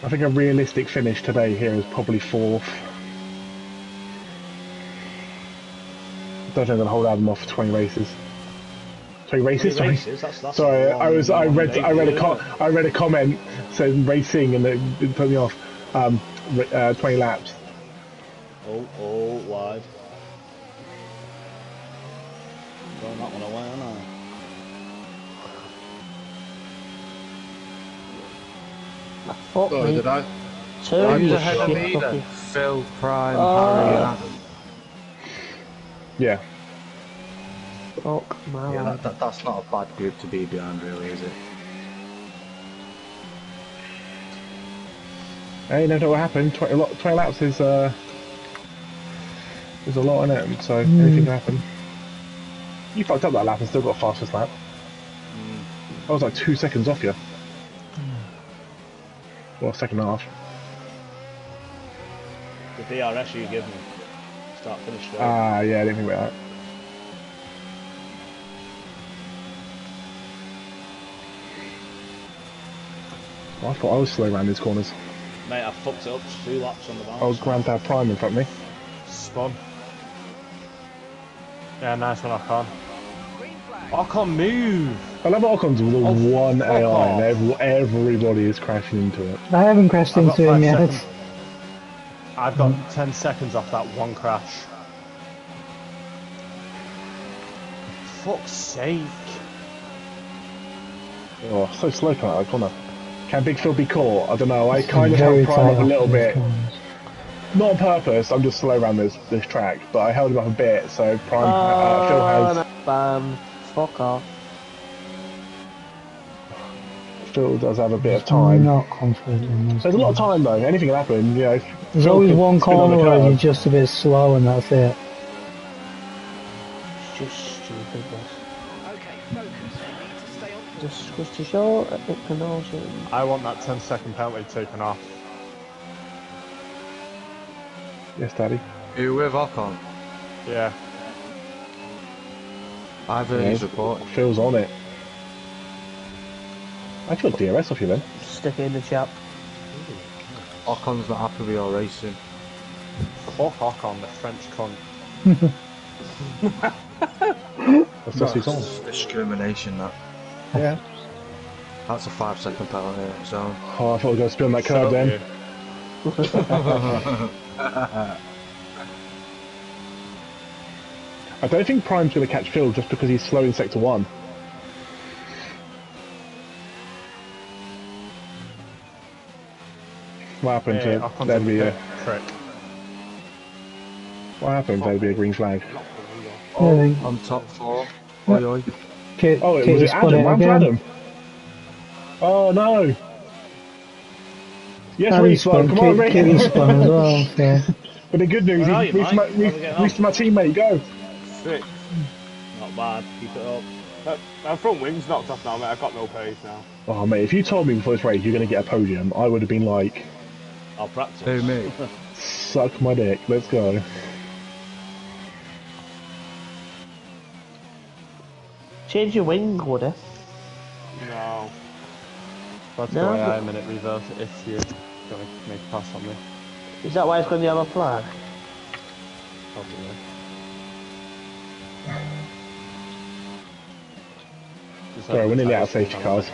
I think a realistic finish today here is probably fourth. I don't think I'm going to hold Adam off for twenty races. twenty races? twenty races? That's, that's Sorry, I was. I read. I read a. Com I read a comment saying racing, and it, it put me off. Um, uh, twenty laps. Oh, oh, wide. Throwing that one away, aren't I? Fuck oh, me. Did I? Who's ahead of me then? Phil, Prime, oh. Harry, yeah. Adam. Yeah. Fuck, man. Yeah, that, that, that's not a bad group to be behind, really, is it? Hey, you never know what happened. twenty, twenty laps is, uh, is a lot in it, so mm. anything can happen. You fucked up that lap and still got fastest lap. Mm. I was like two seconds off you. Well, second half. The D R S you give me. Start, finish, straight. Ah, yeah, I didn't think about that. Well, I thought I was slow around these corners. Mate, I fucked it up. Two laps on the bounce. I was Grandad Prime in front of me. Spun. Yeah, nice one, Ocon. Ocon move! I love Ocon's with oh, one A I off. And every, everybody is crashing into it. I haven't crashed I've into him yet. Seconds. I've got mm. ten seconds off that one crash. Fuck's sake. Oh, so slow coming out of the corner. Can Big Phil be caught? I don't know, I kind of held Prime up a little bit. Times. Not on purpose, I'm just slow around this, this track, but I held him up a bit, so Prime, oh, uh, Phil has... No. Bam. Fuck off. Phil does have a bit of time. I'm not confident in this. There's a lot of time though, anything can happen, you know. There's Phil always one corner where you're just a bit slow and that's it. It's just stupid, boss. Okay, focus. I need to stay on. Just goes to show it can also... I want that ten second penalty taken off. Yes, Daddy. Are you with Ocon? Yeah. I've heard yeah, his report. Phil's on it. I took D R S off you then. Stick it in the chap. Ooh. Ocon's not happy with your racing. Fuck Ocon, the French cunt. That's just his own. Discrimination, that. Yeah. That's a five second penalty, so. Oh, I thought we were going to spin that curb so, then. Yeah. I don't think Prime's going to catch Phil just because he's slow in sector one. What happened yeah, to that'd be a trick. What happened? That'd be a green flag. Oh, yeah. On top four. Oi, oi. Kit, oh, it Kit was Adam. It Adam. Oh no! Yes, Reece won. Come on, Reece. Kitty's won as well. Yeah. But the good news is, Reece to my, my teammate. Go. Sick. Not bad. Keep it up. That, that front wing's knocked off now, mate. I've got no pace now. Oh, mate, if you told me before this race you're going to get a podium, I would have been like, I'll practice. Hey, mate. Suck my dick. Let's go. Change your wing order. No. That's no, the way I'm in it, Revo, if you're going to make a pass on me. Is that why it's going to have a flag? Probably. Sorry, we're nearly out of safety cars.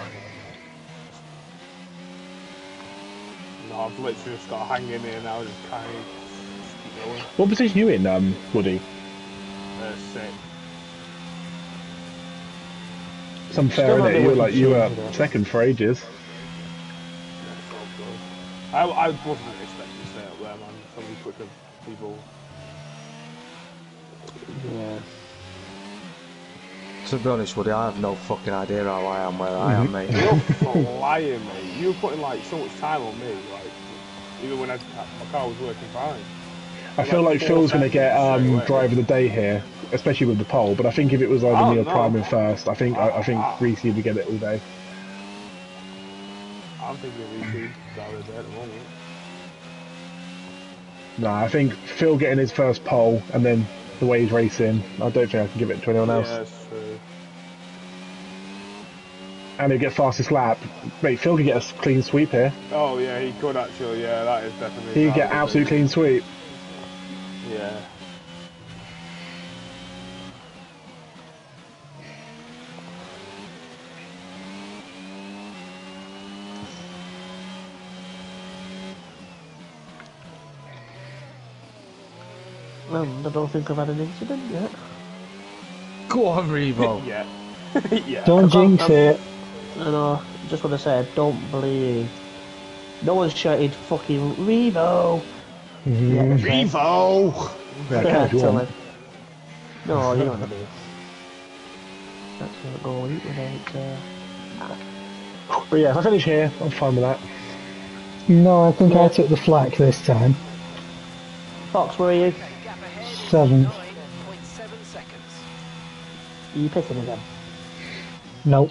No, I've literally just got to hang in here now, just carrying. Keep going. What position are you in, um, Woody? Uh, six. Some fair in it, you were like, you were second for ages. I, I wasn't expecting to stay up there, man. So many quicker people. Yeah. To be honest, Woody, I have no fucking idea how I am where I am, mate. You're lying, mate. You were putting like so much time on me, like even when I, my car was working fine. I but, feel like, like Phil's going to get um, driver of the day here, especially with the pole. But I think if it was over Neil Prime in first, I think I, I think Reece would get it all day. I'm thinking Reece driver of the day at the moment. Nah, I think Phil getting his first pole and then the way he's racing, I don't think I can give it to anyone else. Yeah, that's true. And he'll get fastest lap. Mate, Phil could get a clean sweep here. Oh yeah, he could actually. Yeah, that is definitely. He'd get absolute clean sweep. Yeah. Well, I don't think I've had an incident yet. Go on, Revo. Yeah. Yeah. Don't jinx it. I know. I just want to say, I don't believe. No one's shouted fucking Revo. Mm-hmm. Yeah, Revo. Yeah, you want. No, you don't do. That's gonna go eat without. Uh... But yeah, if I finish here, I'm fine with that. No, I think yeah. I took the flak this time. Fox, where are you? Seven. Are you picking again? Nope.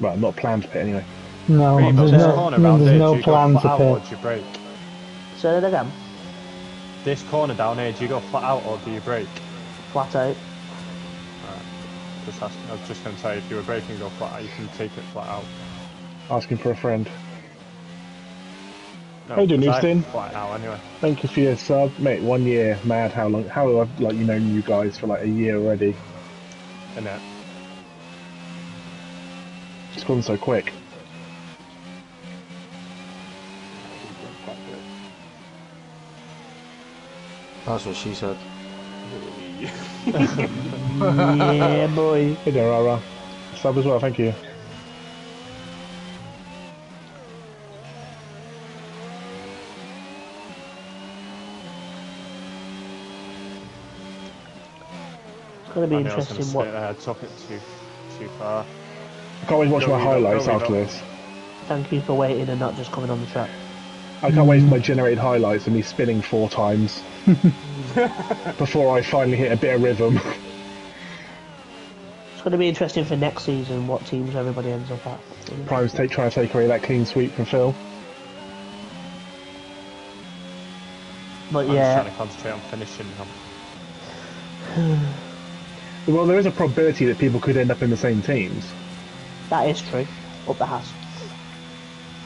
Right, I'm not planned to pit anyway. No, Revo, there's no, I mean, there's no plan to pit. You break? Say that again. This corner down here, do you go flat out or do you brake? Flat out. Right. Just ask, I was just going to say, if you were braking, go flat out, you can take it flat out. Asking for a friend. No, how you doing, Easton? Flat out anyway. Thank you for your sub, mate. One year, mad. How long? How I've like you known you guys for like a year already. Innit. It's gone so quick. That's what she said. Yeah, boy. Hey there, Rara. Sub as well, thank you. It's going to be interesting what... I took it too, too far. I can't wait to watch my highlights after this. Thank you for waiting and not just coming on the track. I can't wait for my generated highlights and me spinning four times before I finally hit a bit of rhythm. It's going to be interesting for next season what teams everybody ends up at. Prime's take, trying to take away that clean sweep from Phil. But I'm yeah. just trying to concentrate on finishing them. Well, there is a probability that people could end up in the same teams. That is true. Up the house.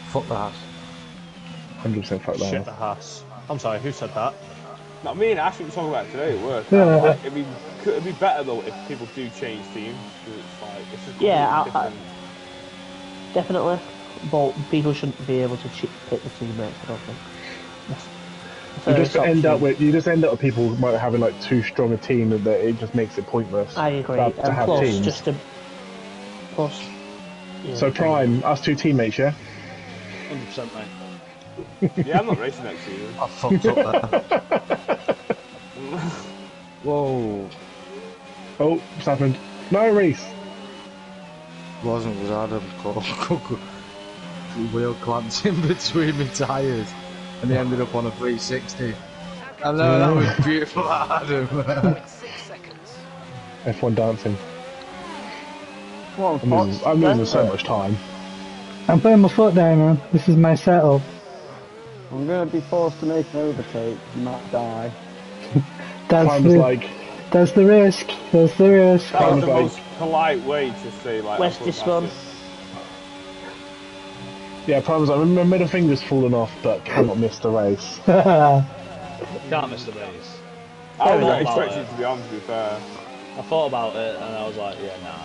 Fuck the house. one hundred percent fuck that. Shit the house. I'm sorry, who said that? Not me and Ash, we were talking about it today at work. Yeah. It'd, be, it'd be better though if people do change teams. It's like, it's just yeah, I, I, definitely. But people shouldn't be able to chip hit the teammates, I don't think. So you just end up with you just end up with people might having like too strong a team that it just makes it pointless. I agree. To and have plus, teams. just a plus Yeah. So Prime, us two teammates, yeah? one hundred percent, mate. Yeah, I'm not racing next season. I fucked up that. Whoa. Oh, what's happened? No, Reece. It wasn't, it was Adam. Wheel clamped in between my tyres and they ended up on a three sixty. I know, that was beautiful, Adam. F one dancing. What, I'm losing, I'm losing so much time. I'm putting my foot down, man. This is my setup. I'm going to be forced to make an overtake and not die. That's Prime's the, like... That's the risk. That's the risk. That was the like, most polite way to say, like... Westy spun. Yeah, Prime was like, my middle finger's fallen off, but cannot miss the race. Can't miss the race. I didn't expect it to be on, to be fair. I thought about it and I was like, yeah, nah.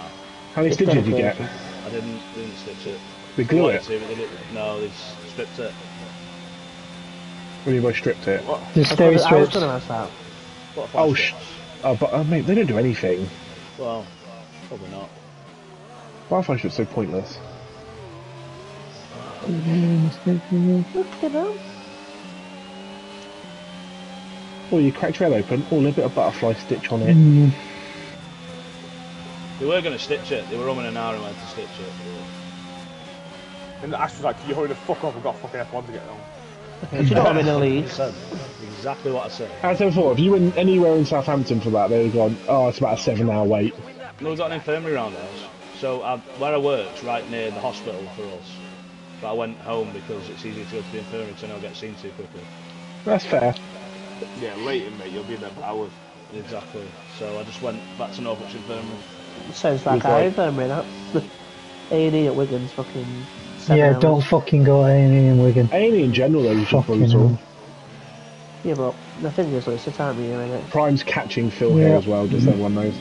How many stitches did you get? I didn't, didn't stitch it. They glue it? They did it? No, they stripped it. What do you mean by stripped it? What? Just stay stripped. I was gonna mess that. Oh, sh oh, but, uh, mate, they don't do anything. Well, probably not. Why find it so pointless? Look at them. Oh, you cracked your head open, oh, a little bit of butterfly stitch on it. Mm. They were going to stitch it, they were roaming an hour and went to stitch it. And Ash was like, you're hurry the fuck off, we've got a fucking F one to get on. Because you're not in the lead. Exactly what I said. As I said before, if you went anywhere in Southampton for that, they would have gone, oh, it's about a seven hour wait. No, we've got an infirmary around us. So I, where I worked, right near the hospital for us. But I went home because it's easier to go to the infirmary because I don't get seen too quickly. That's fair. Yeah, later, mate, you'll be there for hours. Exactly. So I just went back to Norwich Infirmary. Sounds like our infirmary, that. A and E at Wigan's fucking... Yeah, hours. Don't fucking go A and E in Wigan. A and E in general, though, is just brutal. Yeah, but the thing is, it's a time of year, isn't it? Prime's catching Phil yeah. here as well, just mm -hmm. everyone knows.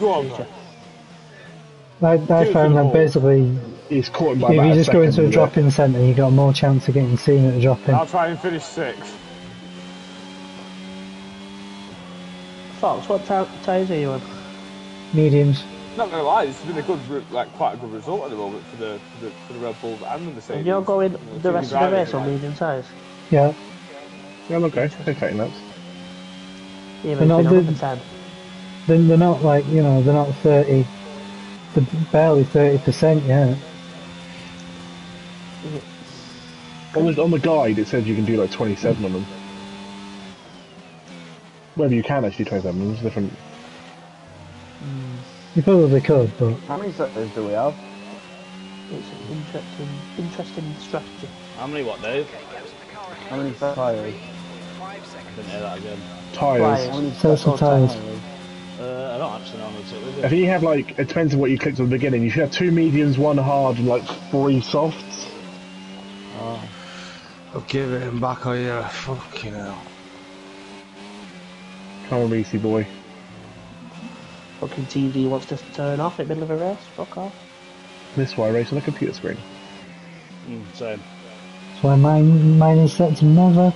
Go on, man. I, I found that basically... He's caught him by If you just go into a drop-in centre, you got more chance of getting seen at the drop-in. I'll try and finish sixth. Fox, what tyres are you on? Mediums. Not gonna lie, this has been a good, like quite a good result at the moment for the for the, for the Red Bulls and the Mercedes. And you're going you know, the rest of the race on medium tyres. Yeah. Yeah, I'm okay. Okay, nuts. Yeah, they're not the, the then they're not like you know they're not thirty, they're barely thirty percent yet. On the on the guide it says you can do like twenty-seven on them. Whether you can actually twenty-seven on them is different. You probably could, but... How many sectors do we have? It's an interesting, interesting strategy. How many what, Dave? How many tyres? I didn't hear that again. Tyres? Tell us some tyres. Uh, I don't actually know how many it was. If you had, like, it depends on what you clicked at the beginning, you should have two mediums, one hard, and, like, three softs. Oh. I'll give it him back, oh yeah, fucking hell. Come on, Reesey boy. Fucking T V wants to turn off in the middle of a race, fuck off. This is why I race on a computer screen. Mm, same. That's why mine, mine is set to never,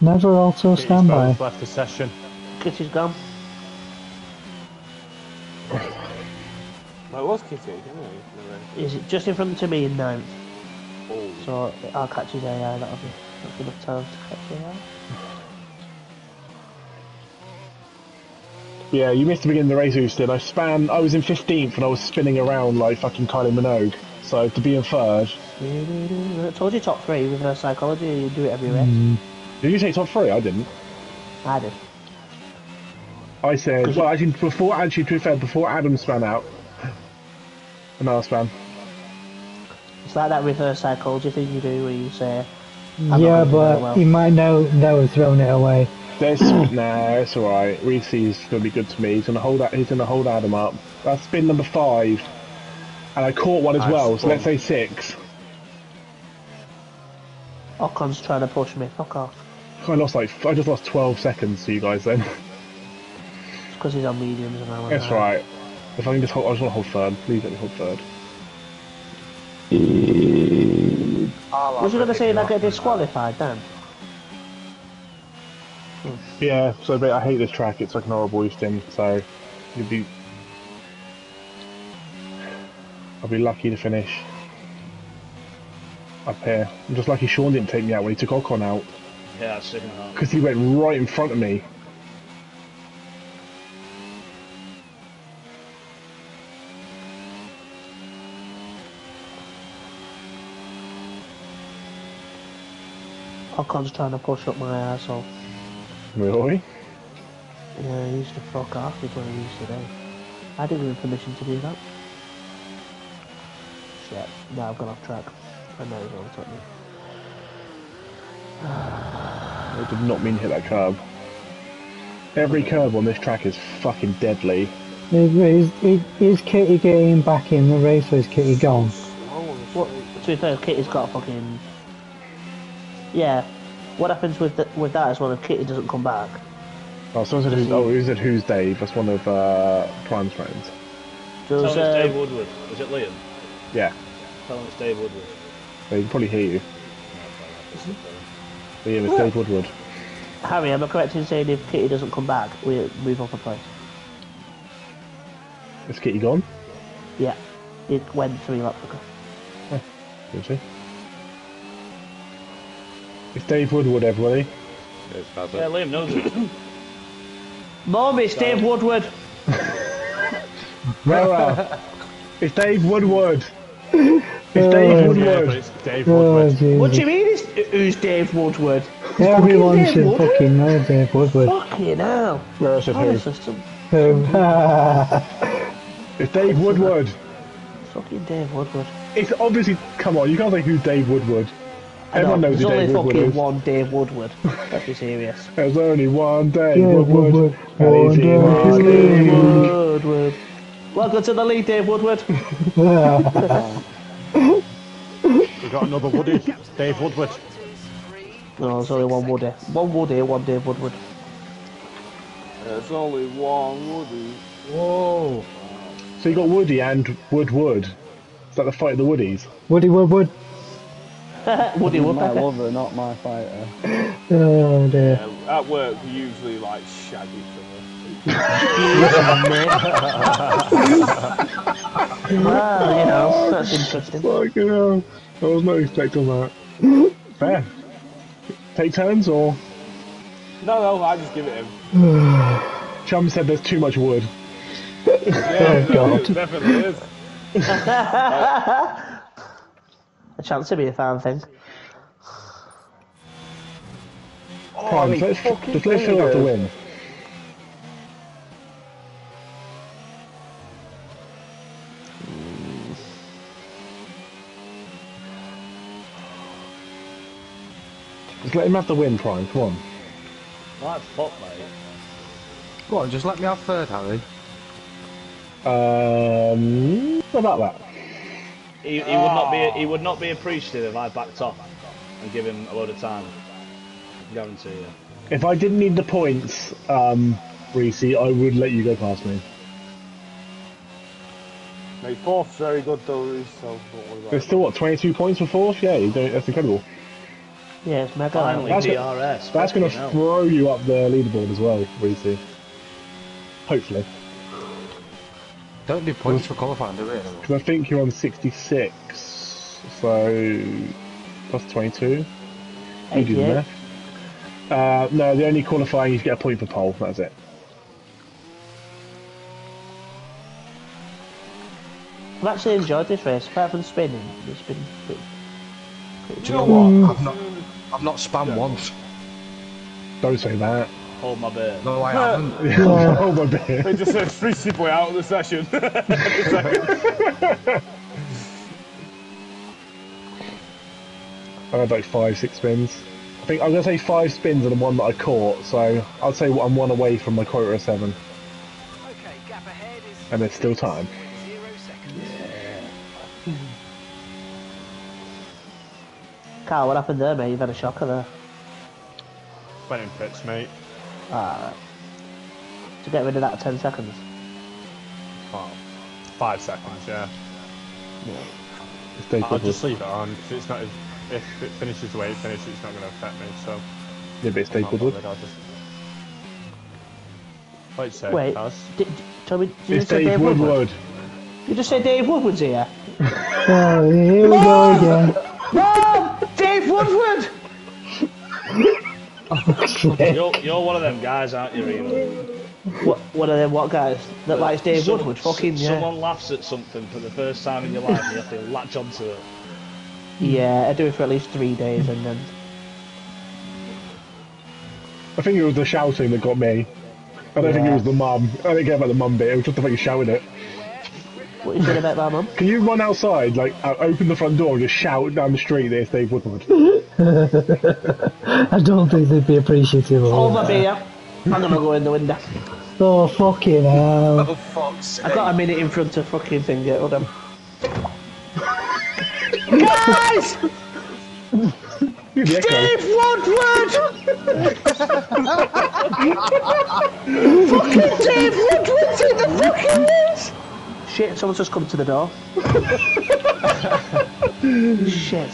never auto standby. Kitty's left the session. Kitty's gone. Well, it was Kitty, didn't it? Is it just in front of me in ninth? Oh. So I'll catch his A I, that'll be, that'll be enough time to catch his A I. Yeah, you missed the beginning of the race, Houston. I span. I was in fifteenth and I was spinning around like fucking Kylie Minogue. So to be in third. I told you top three with her psychology. You do it every race. Mm. Did you say top three? I didn't. I did. I said. Well, actually, before actually, to be fair, before Adam span out, and I span. It's like that reverse psychology thing you do where you say. Yeah, but well. He might know know have thrown it away. There's, nah, it's alright. Reese's gonna be good to me. He's gonna hold that. He's gonna hold Adam up. That's spin number five, and I caught one as I well. Spun. So let's say six. Ocon's trying to push me. Fuck off. I lost like I just lost twelve seconds to you guys then. It's because he's on mediums and I went. That's right. If I can just hold, I just want to hold third. Please let me hold third. Oh, was you gonna say that get disqualified then? Yeah, so but I hate this track, it's like an horrible thing, so you'd be... I'll be lucky to finish up here. I'm just lucky Sean didn't take me out when he took Ocon out. Yeah, that's second half. Because he went right in front of me. Ocon's trying to push up my asshole. Really? Yeah, he used to fuck off with what he used to do. I didn't give him permission to do that. Shit, now I've gone off track. I know he's on top of me. I did not mean to hit that curb. Every curb on this track is fucking deadly. Is, is, is Kitty getting back in the race or is Kitty gone? What, to be fair, Kitty's got a fucking... Yeah, what happens with the, with that is well if Kitty doesn't come back. Oh, someone said who's, oh, who said who's Dave? That's one of uh, Prime's friends. Does, Tell him it's uh, Dave Woodward. Is it Liam? Yeah. Tell him it's Dave Woodward. They can probably hear you. Liam, it's Dave Woodward. Harry, am I correct in saying if Kitty doesn't come back, we move off the place? Is Kitty gone? Yeah. It went through Africa. Yeah. Did she? It's Dave Woodward, everybody. Yes, yeah, Liam knows it. Mom, it's Dave Woodward. Well, it's Dave Woodward. It's Dave Woodward. Yeah, it's Dave Woodward. Oh, what do you mean? It's, who's Dave Woodward? Everyone Dave should Woodward? Fucking know Dave Woodward. Fucking hell. No, I said who. Some... It's Dave Woodward. Fucking Dave Woodward. It's obviously. Come on, you can't say who's Dave Woodward. Everyone knows who Dave Woodward is. There's only fucking one Dave Woodward. Let's be serious. There's only one Dave Woodward. One Dave Woodward. Welcome to the league, Dave Woodward. We got another Woody. Dave Woodward. No, there's only one Woody. One Woody, one Dave Woodward. There's only one Woody. Whoa. So you got Woody and Woodward. Is that the fight of the Woodies? Woody Woodward. Woody my lover, not my fighter. Oh dear. Yeah, at work, we usually like shag each other. Well, you know, that's interesting. Fucking hell. I was not expecting that. Fair. Take turns or? No, no, I just give it him. Chum said there's too much wood. Yeah, oh, God. It definitely is. Like, a chance to be a fan thing. Oh, Prime, I mean, let's, just let Phil have to win. Just let him have the win, Prime, come on. That's hot, mate. Go on, just let me have third, Harry. Um, what about that? He, he would not be he would not be appreciative if I backed off and give him a load of time. I guarantee you. If I didn't need the points, um, Reece, I would let you go past me. Mate, fourth's very good though, Reece. So there's still what twenty-two points for fourth. Yeah, you don't, that's incredible. Yeah, it's mega. Finally, that's D R S. Gonna, that's going to throw you up the leaderboard as well, Reece. Hopefully. Don't do points for qualifying, do we? Because I think you're on sixty-six, so plus twenty-two. You do the math. Uh, no, the only qualifying is get a point for pole. That's it. I've actually enjoyed this race, apart from spinning. It's been. Pretty, pretty do you know what? I've not, I've not spammed yeah. once. Don't say that. Hold my beer. No, I haven't. Yeah. Oh. Hold my beer. They just said Freezy Boy out of the session. I had like five, six spins. I think I'm gonna say five spins and the one that I caught. So I'd say I'm one away from my quota of seven. Okay, gap ahead is and there's still time. Zero seconds. Yeah. Carl, what happened there, mate? You've had a shocker there. Went in pits, mate. Ah, to get rid of that ten seconds. Well, five seconds, yeah. yeah. I'll just leave it on because it's not. If, if it finishes the way it finishes, it's not going to affect me. So. Yeah, but it's Dave Woodward. I'll just. Wait, so. Wait. Tell me. It's Dave Woodward. You just said Dave Woodward's here. Oh, here we go again. Mom! Dave Woodward! you're, you're one of them guys, aren't you, Revo? What, one of them what guys? That uh, likes Dave some, Woodward? Fucking yeah. Someone laughs at something for the first time in your life and you have to latch onto it. Yeah, I do it for at least three days and then... I think it was the shouting that got me. I don't yeah. think it was the mum. I didn't care about the mum bit, it was just the fact you shouted it. What are you saying about that, mum? Can you run outside, like, open the front door and just shout down the street that it's Dave Woodward? I don't think they'd be appreciative of Over that. Here. I'm gonna go in the window. Oh, fucking hell. Oh, fuck's sake. I got a minute in front of fucking thing, yeah, hold on. Guys! Dave Woodward! Fucking Dave Woodward's in the fucking news! Shit, someone's just come to the door. Shit.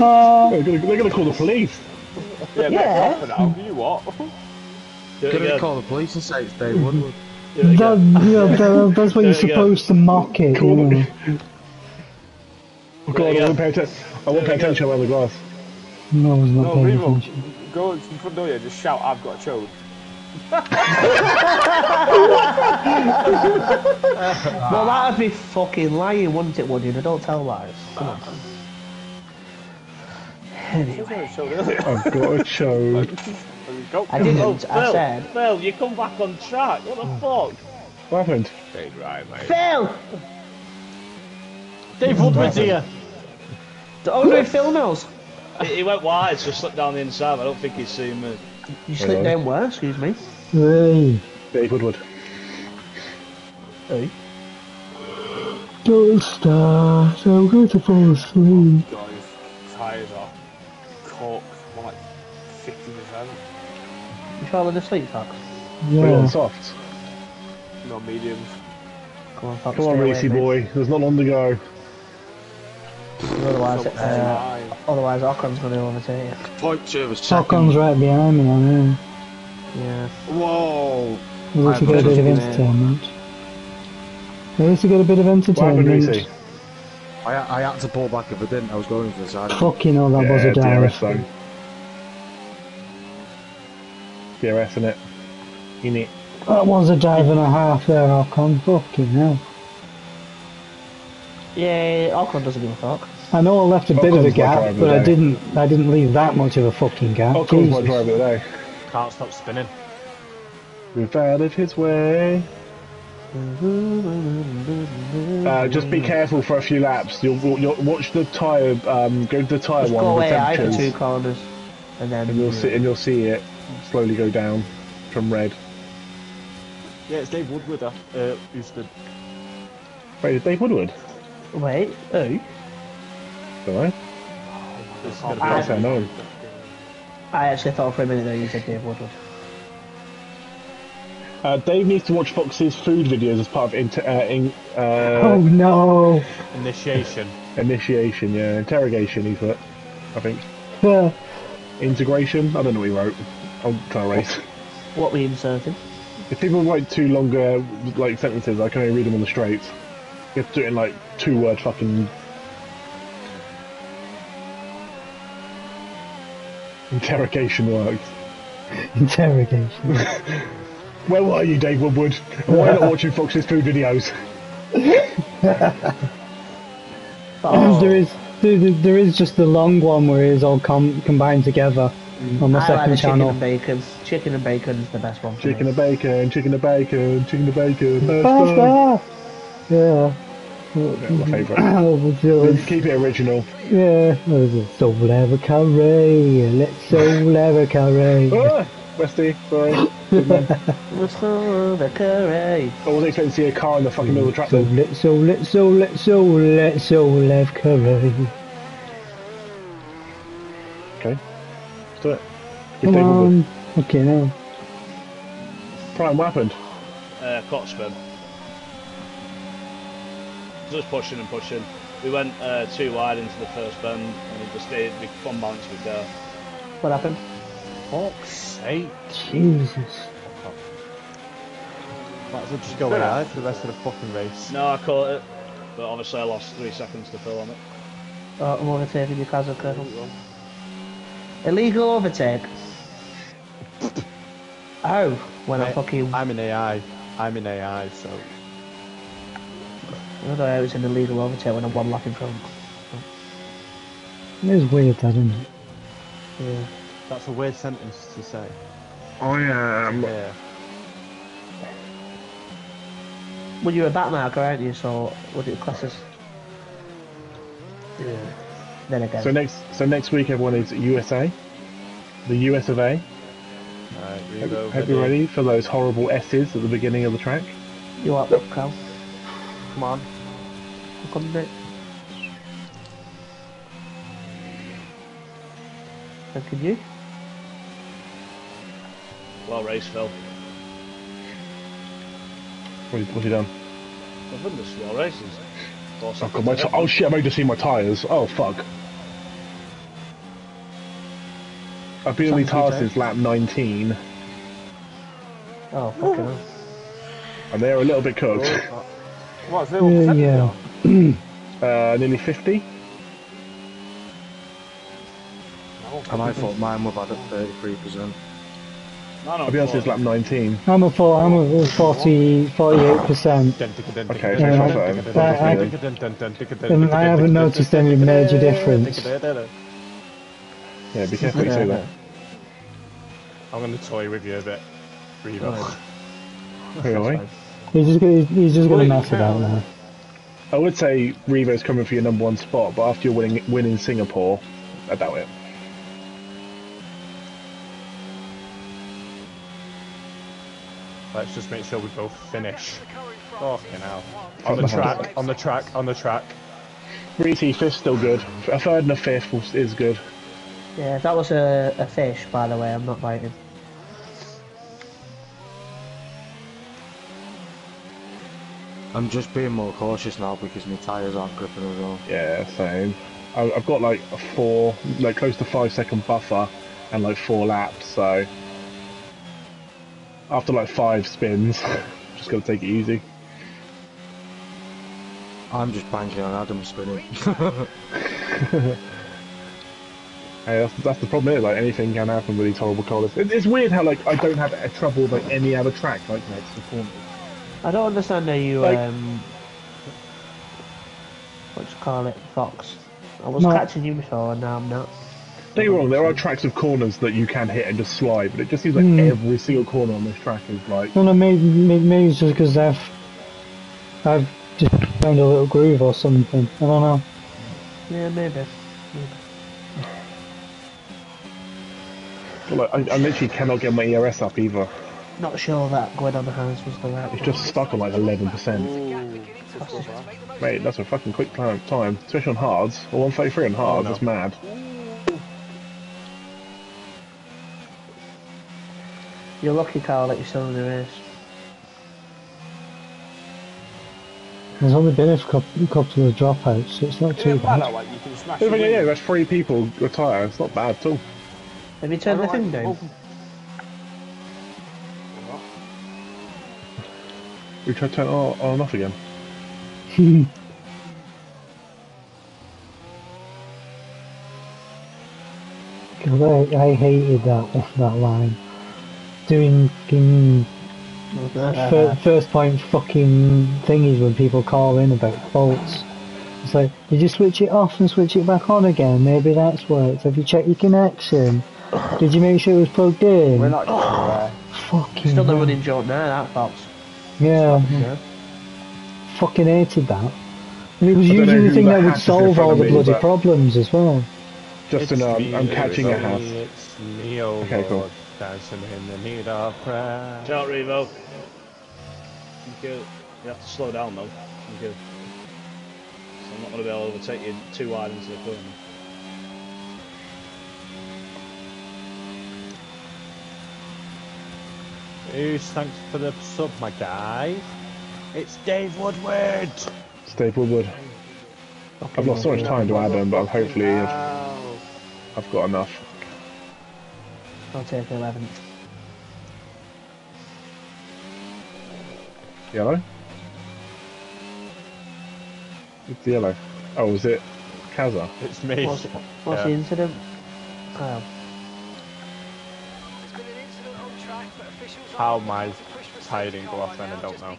Uh, they're, gonna, they're gonna call the police. Yeah, yeah. Better off now. You what? They're gonna again. Call the police and say it's Dave Woodward. That, yeah, that's what you're supposed again. To mock it. Cool. You know? Oh god, I won't pay attention around the glass. No, it's not paying no, attention. Go to the front door, yeah, just shout, I've got a chode. Well, that would be fucking lying, wouldn't it, Woody? I don't tell lies. Come on. Anyway. I've got a chode. I didn't, oh, Phil, I said. Phil, you come back on track, what the fuck? What happened? Stayed right, mate. Phil! Dave Woodward's here. Oh, no, Phil knows. He went wide, so slipped down the inside. I don't think he's seen me. You slipped Hello. Down where? Excuse me. Hey. Dave Woodward. Hey. Don't start. I'm going to fall asleep. Oh, guys, tires are corked like fifty percent. You falling asleep, Fox? Yeah. Soft. No mediums. Come on, Fox. Come on, Reece boy. Me. There's not long to go. Otherwise, uh, otherwise Ocon's going to overtake you. Point two was second. Ocon's right behind me, I know. Yeah. Whoa! At least you get a bit of entertainment. At least you get a bit of entertainment. I I had to pull back if I didn't, I was going for the side. Fucking hell, that yeah, was a D R S though. D R S in it. In it. That was a dive and a half there, Ocon. Fucking hell. Yeah, Ocon doesn't give a fuck. I know I left a Ocon's bit of a gap, but I didn't. I didn't leave that much of a fucking gap. Ocon's my driver today. Can't stop spinning. Move out of his way. Uh, just be careful for a few laps. You'll, you'll watch the tyre. Um, go to the tyre one. Go A I for two corners, and then and you'll see and you'll see it slowly go down from red. Yeah, it's Dave Woodward. Uh, who's the? Wait, it's Dave Woodward. Wait, who? Alright. Oh, I, no. I actually thought for a minute there you said Dave Woodward. Uh, Dave needs to watch Fox's food videos as part of inter uh, in uh, oh no! Initiation. Initiation, yeah. Interrogation, he put, I think. Yeah. Integration? I don't know what he wrote. I'll try to race. What were you inserting? If people write too long uh, like sentences, I can only read them on the straight. You have to do it in like two word fucking interrogation words. Interrogation. Where were you, Dave Woodward? And why not watching Fox's food videos? Oh. There is there, there is just the long one where it's all com combined together mm. on the I second like the channel. Chicken and bacon. Chicken and bacon is the best one. For chicken me. And bacon. Chicken and bacon. Chicken and bacon. Pasta. Yeah. Yeah, my favourite. Keep it original. Yeah. So whatever carry, let's so whatever carry. Westy, sorry. Let's go the carry. I wasn't expecting to see a car in the fucking middle of the trap. So let's so let's so let's so let's so left carry. Okay. Let's do it. Come on. Okay now. Prime weapon. Uh, cot spin. Just pushing and pushing. We went uh, too wide into the first bend and it just stayed big fun balance with there. What happened? Fuck's sake. Jesus. Might as well just go away right for the rest of the fucking race. No, I caught it, but obviously I lost three seconds to Phil on it. Oh, I'm overtaking you, Kaza, Colonel. Illegal overtake. Oh, when I, I fucking... I'm in A I. I'm in A I, so... I thought I was in illegal overtake when I'm one lap in front. It is weird, that, isn't it? Yeah. That's a weird sentence to say. I am. Yeah. Well, you're a backmarker, aren't you? So, what do you class as? Yeah. Then again. So next, so next week, everyone is U S A, the U S of A. Alright, Revo. Hope you're ready for those horrible S's at the beginning of the track. You are, Carl. Come on. Look on it. And could you? Well race, Phil. What have you, what you done? I've done the slow races. Oh, God, my oh shit, I'm able to see my tyres. Oh fuck. I've been on the tyres since lap nineteen. Oh fucking hell. And they're a little bit cooked. Oh, what, zero percent? Yeah. yeah. uh, nearly fifty. And I thought mine would have had at thirty-three percent. I'll be honest, it's lap nineteen. I'm at forty-eight percent. Okay, so um, I, I, I haven't noticed any major difference. Yeah, be careful what you say that. I'm going to toy with you a bit. Revo. Who are we? He's just going to mess it out now. I would say Revo's coming for your number one spot, but after you're winning, winning Singapore, I doubt it. Let's just make sure we both finish. Fucking hell. On the track, on the track, on the track. Reece, fifth's still good. A third and a fifth is good. Yeah, that was a, a fish, by the way, I'm not biting. I'm just being more cautious now because my tyres aren't gripping as well. Yeah, same. I've got like a four, like close to five second buffer and like four laps, so... After like five spins, just gotta take it easy. I'm just banking on Adam spinning. Hey, that's, that's the problem here, like anything can happen with these horrible colours. It, it's weird how like I don't have a trouble with like any other track like next to corners. I don't understand how you like, um what you call it, Fox. I was no. catching you before and now I'm not. Don't get me wrong, there are tracks of corners that you can hit and just slide, but it just seems like mm. every single corner on this track is like... No, no, maybe, maybe it's just because I've... I've just found a little groove or something, I don't know. Yeah, maybe. maybe. But like, I, I literally cannot get my E R S up either. Not sure that going on the hands was the right one. It's just stuck on like eleven percent. That's Mate, that's a fucking quick time, especially on hards. Well, one thirty-three on hards, oh, no. That's mad. You're lucky, Carl, that you're still in the race. There's only been a couple, couple of dropouts, so it's not too bad. That way. You can smash yeah, yeah, that's three people retire. It's not bad at all. Have you turned the thing down? We tried to turn it on and off again. God, I, I hated that that line. Doing uh, first point fucking thingies when people call in about faults. It's like, did you switch it off and switch it back on again? Maybe that's worked. Have you checked your connection? Did you make sure it was plugged in? We're not oh, fucking. It's not the running joke now, that Fox. Yeah. yeah. Fucking hated that. And it was usually the thing that, that would solve all the bloody problems as well. Justin, I'm, I'm catching a hat. Okay, cool. Dancing in the need of prayer. Shout, Revo. Thank you. You have to slow down though. Thank you. So I'm not going to be able to overtake you too wide into the corner. Who's thanks for the sub, my guy? It's Dave Woodward. It's Dave Woodward. Okay, I've lost so much time to Adam, but hopefully I've, I've got enough. I'll take eleventh. Yellow? It's yellow. Oh, is it Kaza? It's me. What's, what's yeah. the incident? Oh. How my tie didn't go off then, I don't know.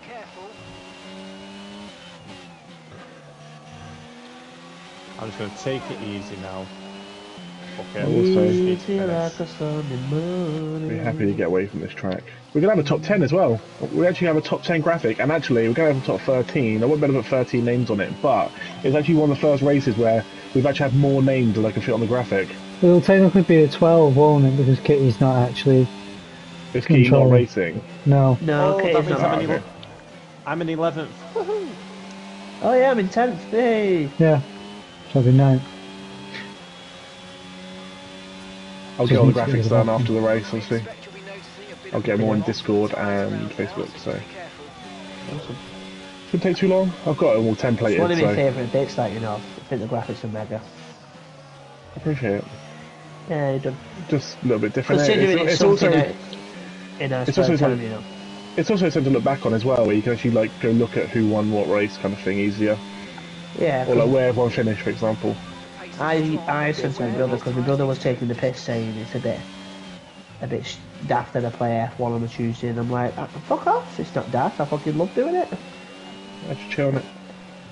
I'm just going to take it easy now. Okay, easy like a Sunday morning. Be happy to get away from this track. We're going to have a top ten as well. We actually have a top ten graphic, and actually we're going to have a top thirteen. I wouldn't be able to put thirteen names on it, but it's actually one of the first races where we've actually had more names than I can fit on the graphic. It'll technically be a twelve, won't it? Because Kitty's not actually... Is Kitty not racing? No. No, oh, Kitty's not. I'm, okay. I'm in eleventh. Woohoo! Oh yeah, I'm in tenth. Hey! Yeah. So I'll be ninth. I'll get all the graphics done after the race, I'll see. I'll get more in Discord and Facebook, so. Awesome. Shouldn't take too long. I've got it all templated. It's one of my so. favourite bits, like, you know. I think the graphics are mega. I appreciate it. Yeah, you done. Just a little bit different. Considering it's, it's, it's also a, in a it's also time, you know. It's also something to look back on as well, where you can actually, like, go look at who won what race kind of thing easier. Yeah. Or like where everyone finished, for example. I I sent to my brother because my brother was taking the piss, saying it's a bit a bit daft that I play F one on a Tuesday, and I'm like, fuck off, it's not daft. I fucking love doing it. I just chill on it.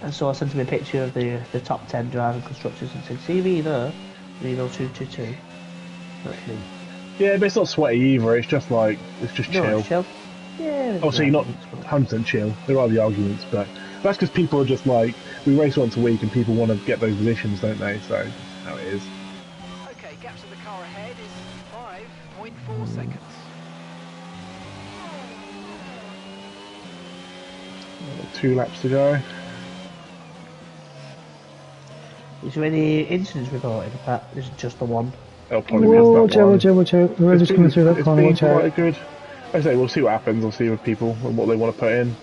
And so I sent him a picture of the the top ten driving constructors and said, see me there, Revo two two two. That's me. Yeah, but it's not sweaty either. It's just like it's just chill. No, it's chill. Yeah. Obviously, you're not one hundred percent chill. There are the arguments, but. That's because people are just like, we race once a week and people want to get those positions, don't they? So, that's how it is. Okay, gaps of the car ahead is five point four seconds. Two laps to go. Is there any incidents reported, Pat? Is it just the one? It'll probably be just that one. Watch out, watch out, watch out. We're just coming through that corner, watch out. It's been quite good. I say, we'll see what happens, we'll see with people and what they want to put in.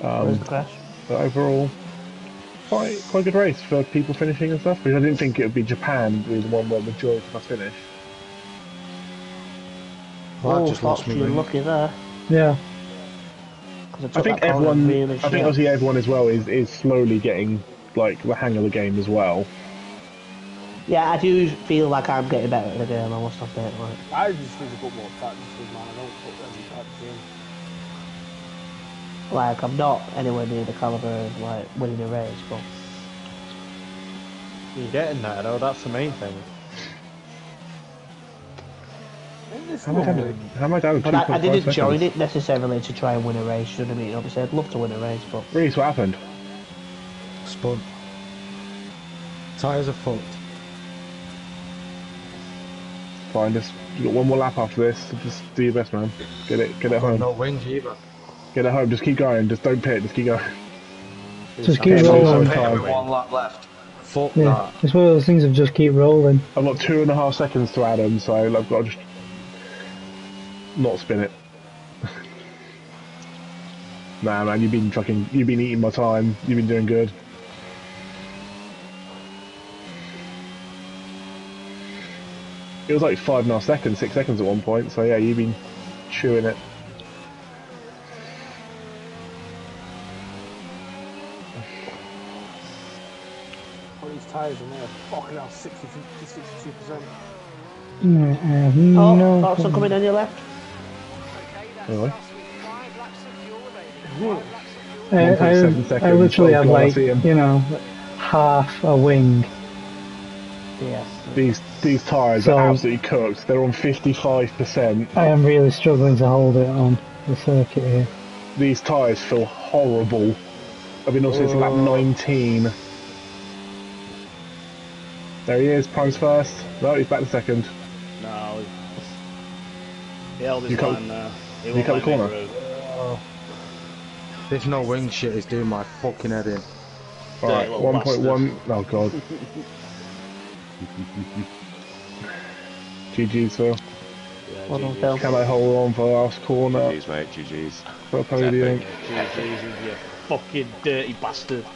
Um, But overall, quite quite a good race for people finishing and stuff. Because I didn't think it would be Japan be the one where the majority of us finish. Well, oh, just Fox, you're lucky there. Yeah. I, I think everyone, really I think obviously everyone as well is is slowly getting like the hang of the game as well. Yeah, I do feel like I'm getting better at the game. I must have it. Like. I just need to put more practice in, man. I don't put any practice in. Like, I'm not anywhere near the calibre of, like, winning a race, but... You're getting there, though, that's the main thing. How am I down with I didn't seconds? Join it necessarily to try and win a race, you know what I mean? Obviously, I'd love to win a race, but... Reece, what happened? Spun. Tyres are fucked. Fine, just... You've got one more lap after this, just do your best, man. Get it, get I've it home. No wings either. Get it home, just keep going, just don't pit, just keep going. Just keep rolling. One lap left. Fuck yeah, that. It's one of those things of just keep rolling. I've got two and a half seconds to Adam, so I've got to just not spin it. Nah man, you've been fucking, you've been eating my time, you've been doing good. It was like five and a half seconds, six seconds at one point, so yeah, you've been chewing it. Tyres in there, fucking out sixty to sixty-two percent. No, I have oh, no. Fox are coming on your left. Really? I, I, I literally have like, you know, half a wing. Yes. These these tyres so, are absolutely cooked. They're on fifty-five percent. I am really struggling to hold it on the circuit here. These tyres feel horrible. I've been also since lap nineteen. There he is, Prime's first. No, he's back to second. No, he held his line there. You cut the corner? Oh. This no wing shit is doing my fucking head in. Alright, one point one. Oh god. G G's, Phil. Yeah, well done, Phil. Can I hold on for the last corner? G G's, mate, G G's. For a podium. G G's, you fucking dirty bastard.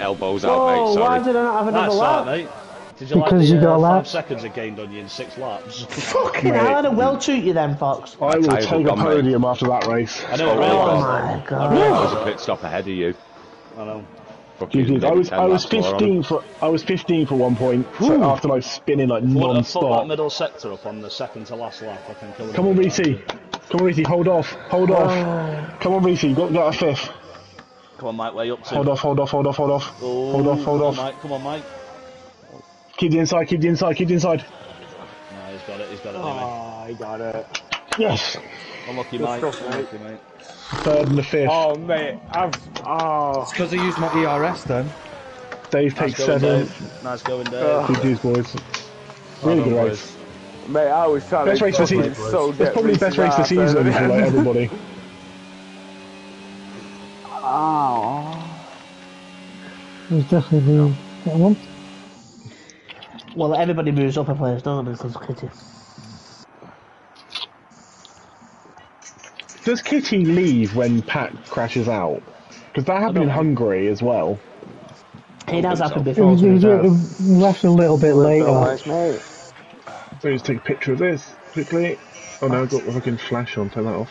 Elbows out, mate, sorry. Why did I not have another lap? That's Did you because like the, you got uh, five seconds it gained on you in six laps? Fucking hell, I'd have well treat you then, Fox. I will take a podium after that race. I know, I realised. Oh my God. I was a pit stop ahead of you. I know. You did. I was I was fifteen for I was fifteen for one point so after like spinning like non-stop. Put that middle sector up on the second to last lap. I think. Come on, Reece. Come on, Reece. Hold off. Hold oh. off. Come on, Reece. Got got a fifth. Come on, Mike. Where you up to? Hold off. Hold off. Hold off. Hold off. Oh, hold off. Hold come off. On, Mike. Come on, Mike. Keep the inside. Keep the inside. Keep the inside. No, he's got it. He's got it. Oh, he got it. Yes. Unlucky, Mike. Stuff, Unlucky, mate. Third and the fifth. Oh, mate. I've. Oh. It's because I used my E R S then. Dave nice takes seven. Dave. Nice going, Dave. Oh. Good news, boys. Really oh, good no, race. Mate, I was trying best to. Race so it's probably the best race this season for like, everybody. Oh. It was definitely the better one. Well, everybody moves up a place, doesn't it? Because Kitty. Does Kitty leave when Pat crashes out? Because that happened in Hungary as well. It has happened before. It was, it was left a little bit later. Let's just take a picture of this quickly. Oh no, I've got a fucking flash on. Turn that off.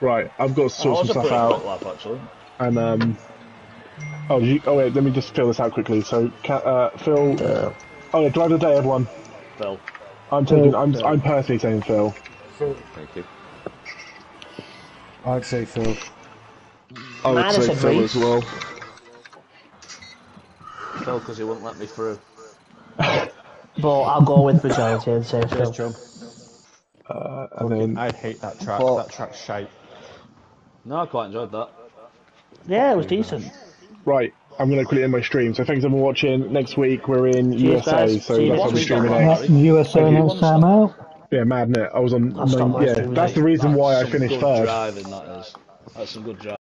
Right, I've got to sort oh, some stuff out. Lap, actually. And um, oh, you, oh wait, let me just fill this out quickly. So, uh, Phil. Yeah. Oh yeah, drive of the day, everyone. Phil. I'm taking. Phil. I'm. Phil. I'm personally saying Phil. Phil. Thank you. I'd say Phil. I would Madison say Phil Reece. As well. Phil, because he wouldn't let me through. But I'll go with majority and say Phil. Chum. Uh, and then... I hate that track. But... That track's shite. No, I quite enjoyed that. Yeah, it was decent. Right, I'm going to quickly end my stream. So thanks everyone for watching. Next week we're in U S A, so that's what we're streaming next. U S A next time out. Yeah, mad, innit? I was on. That's nine, yeah, that's the reason that's why I finished first. Driving, that is. That's some good driving.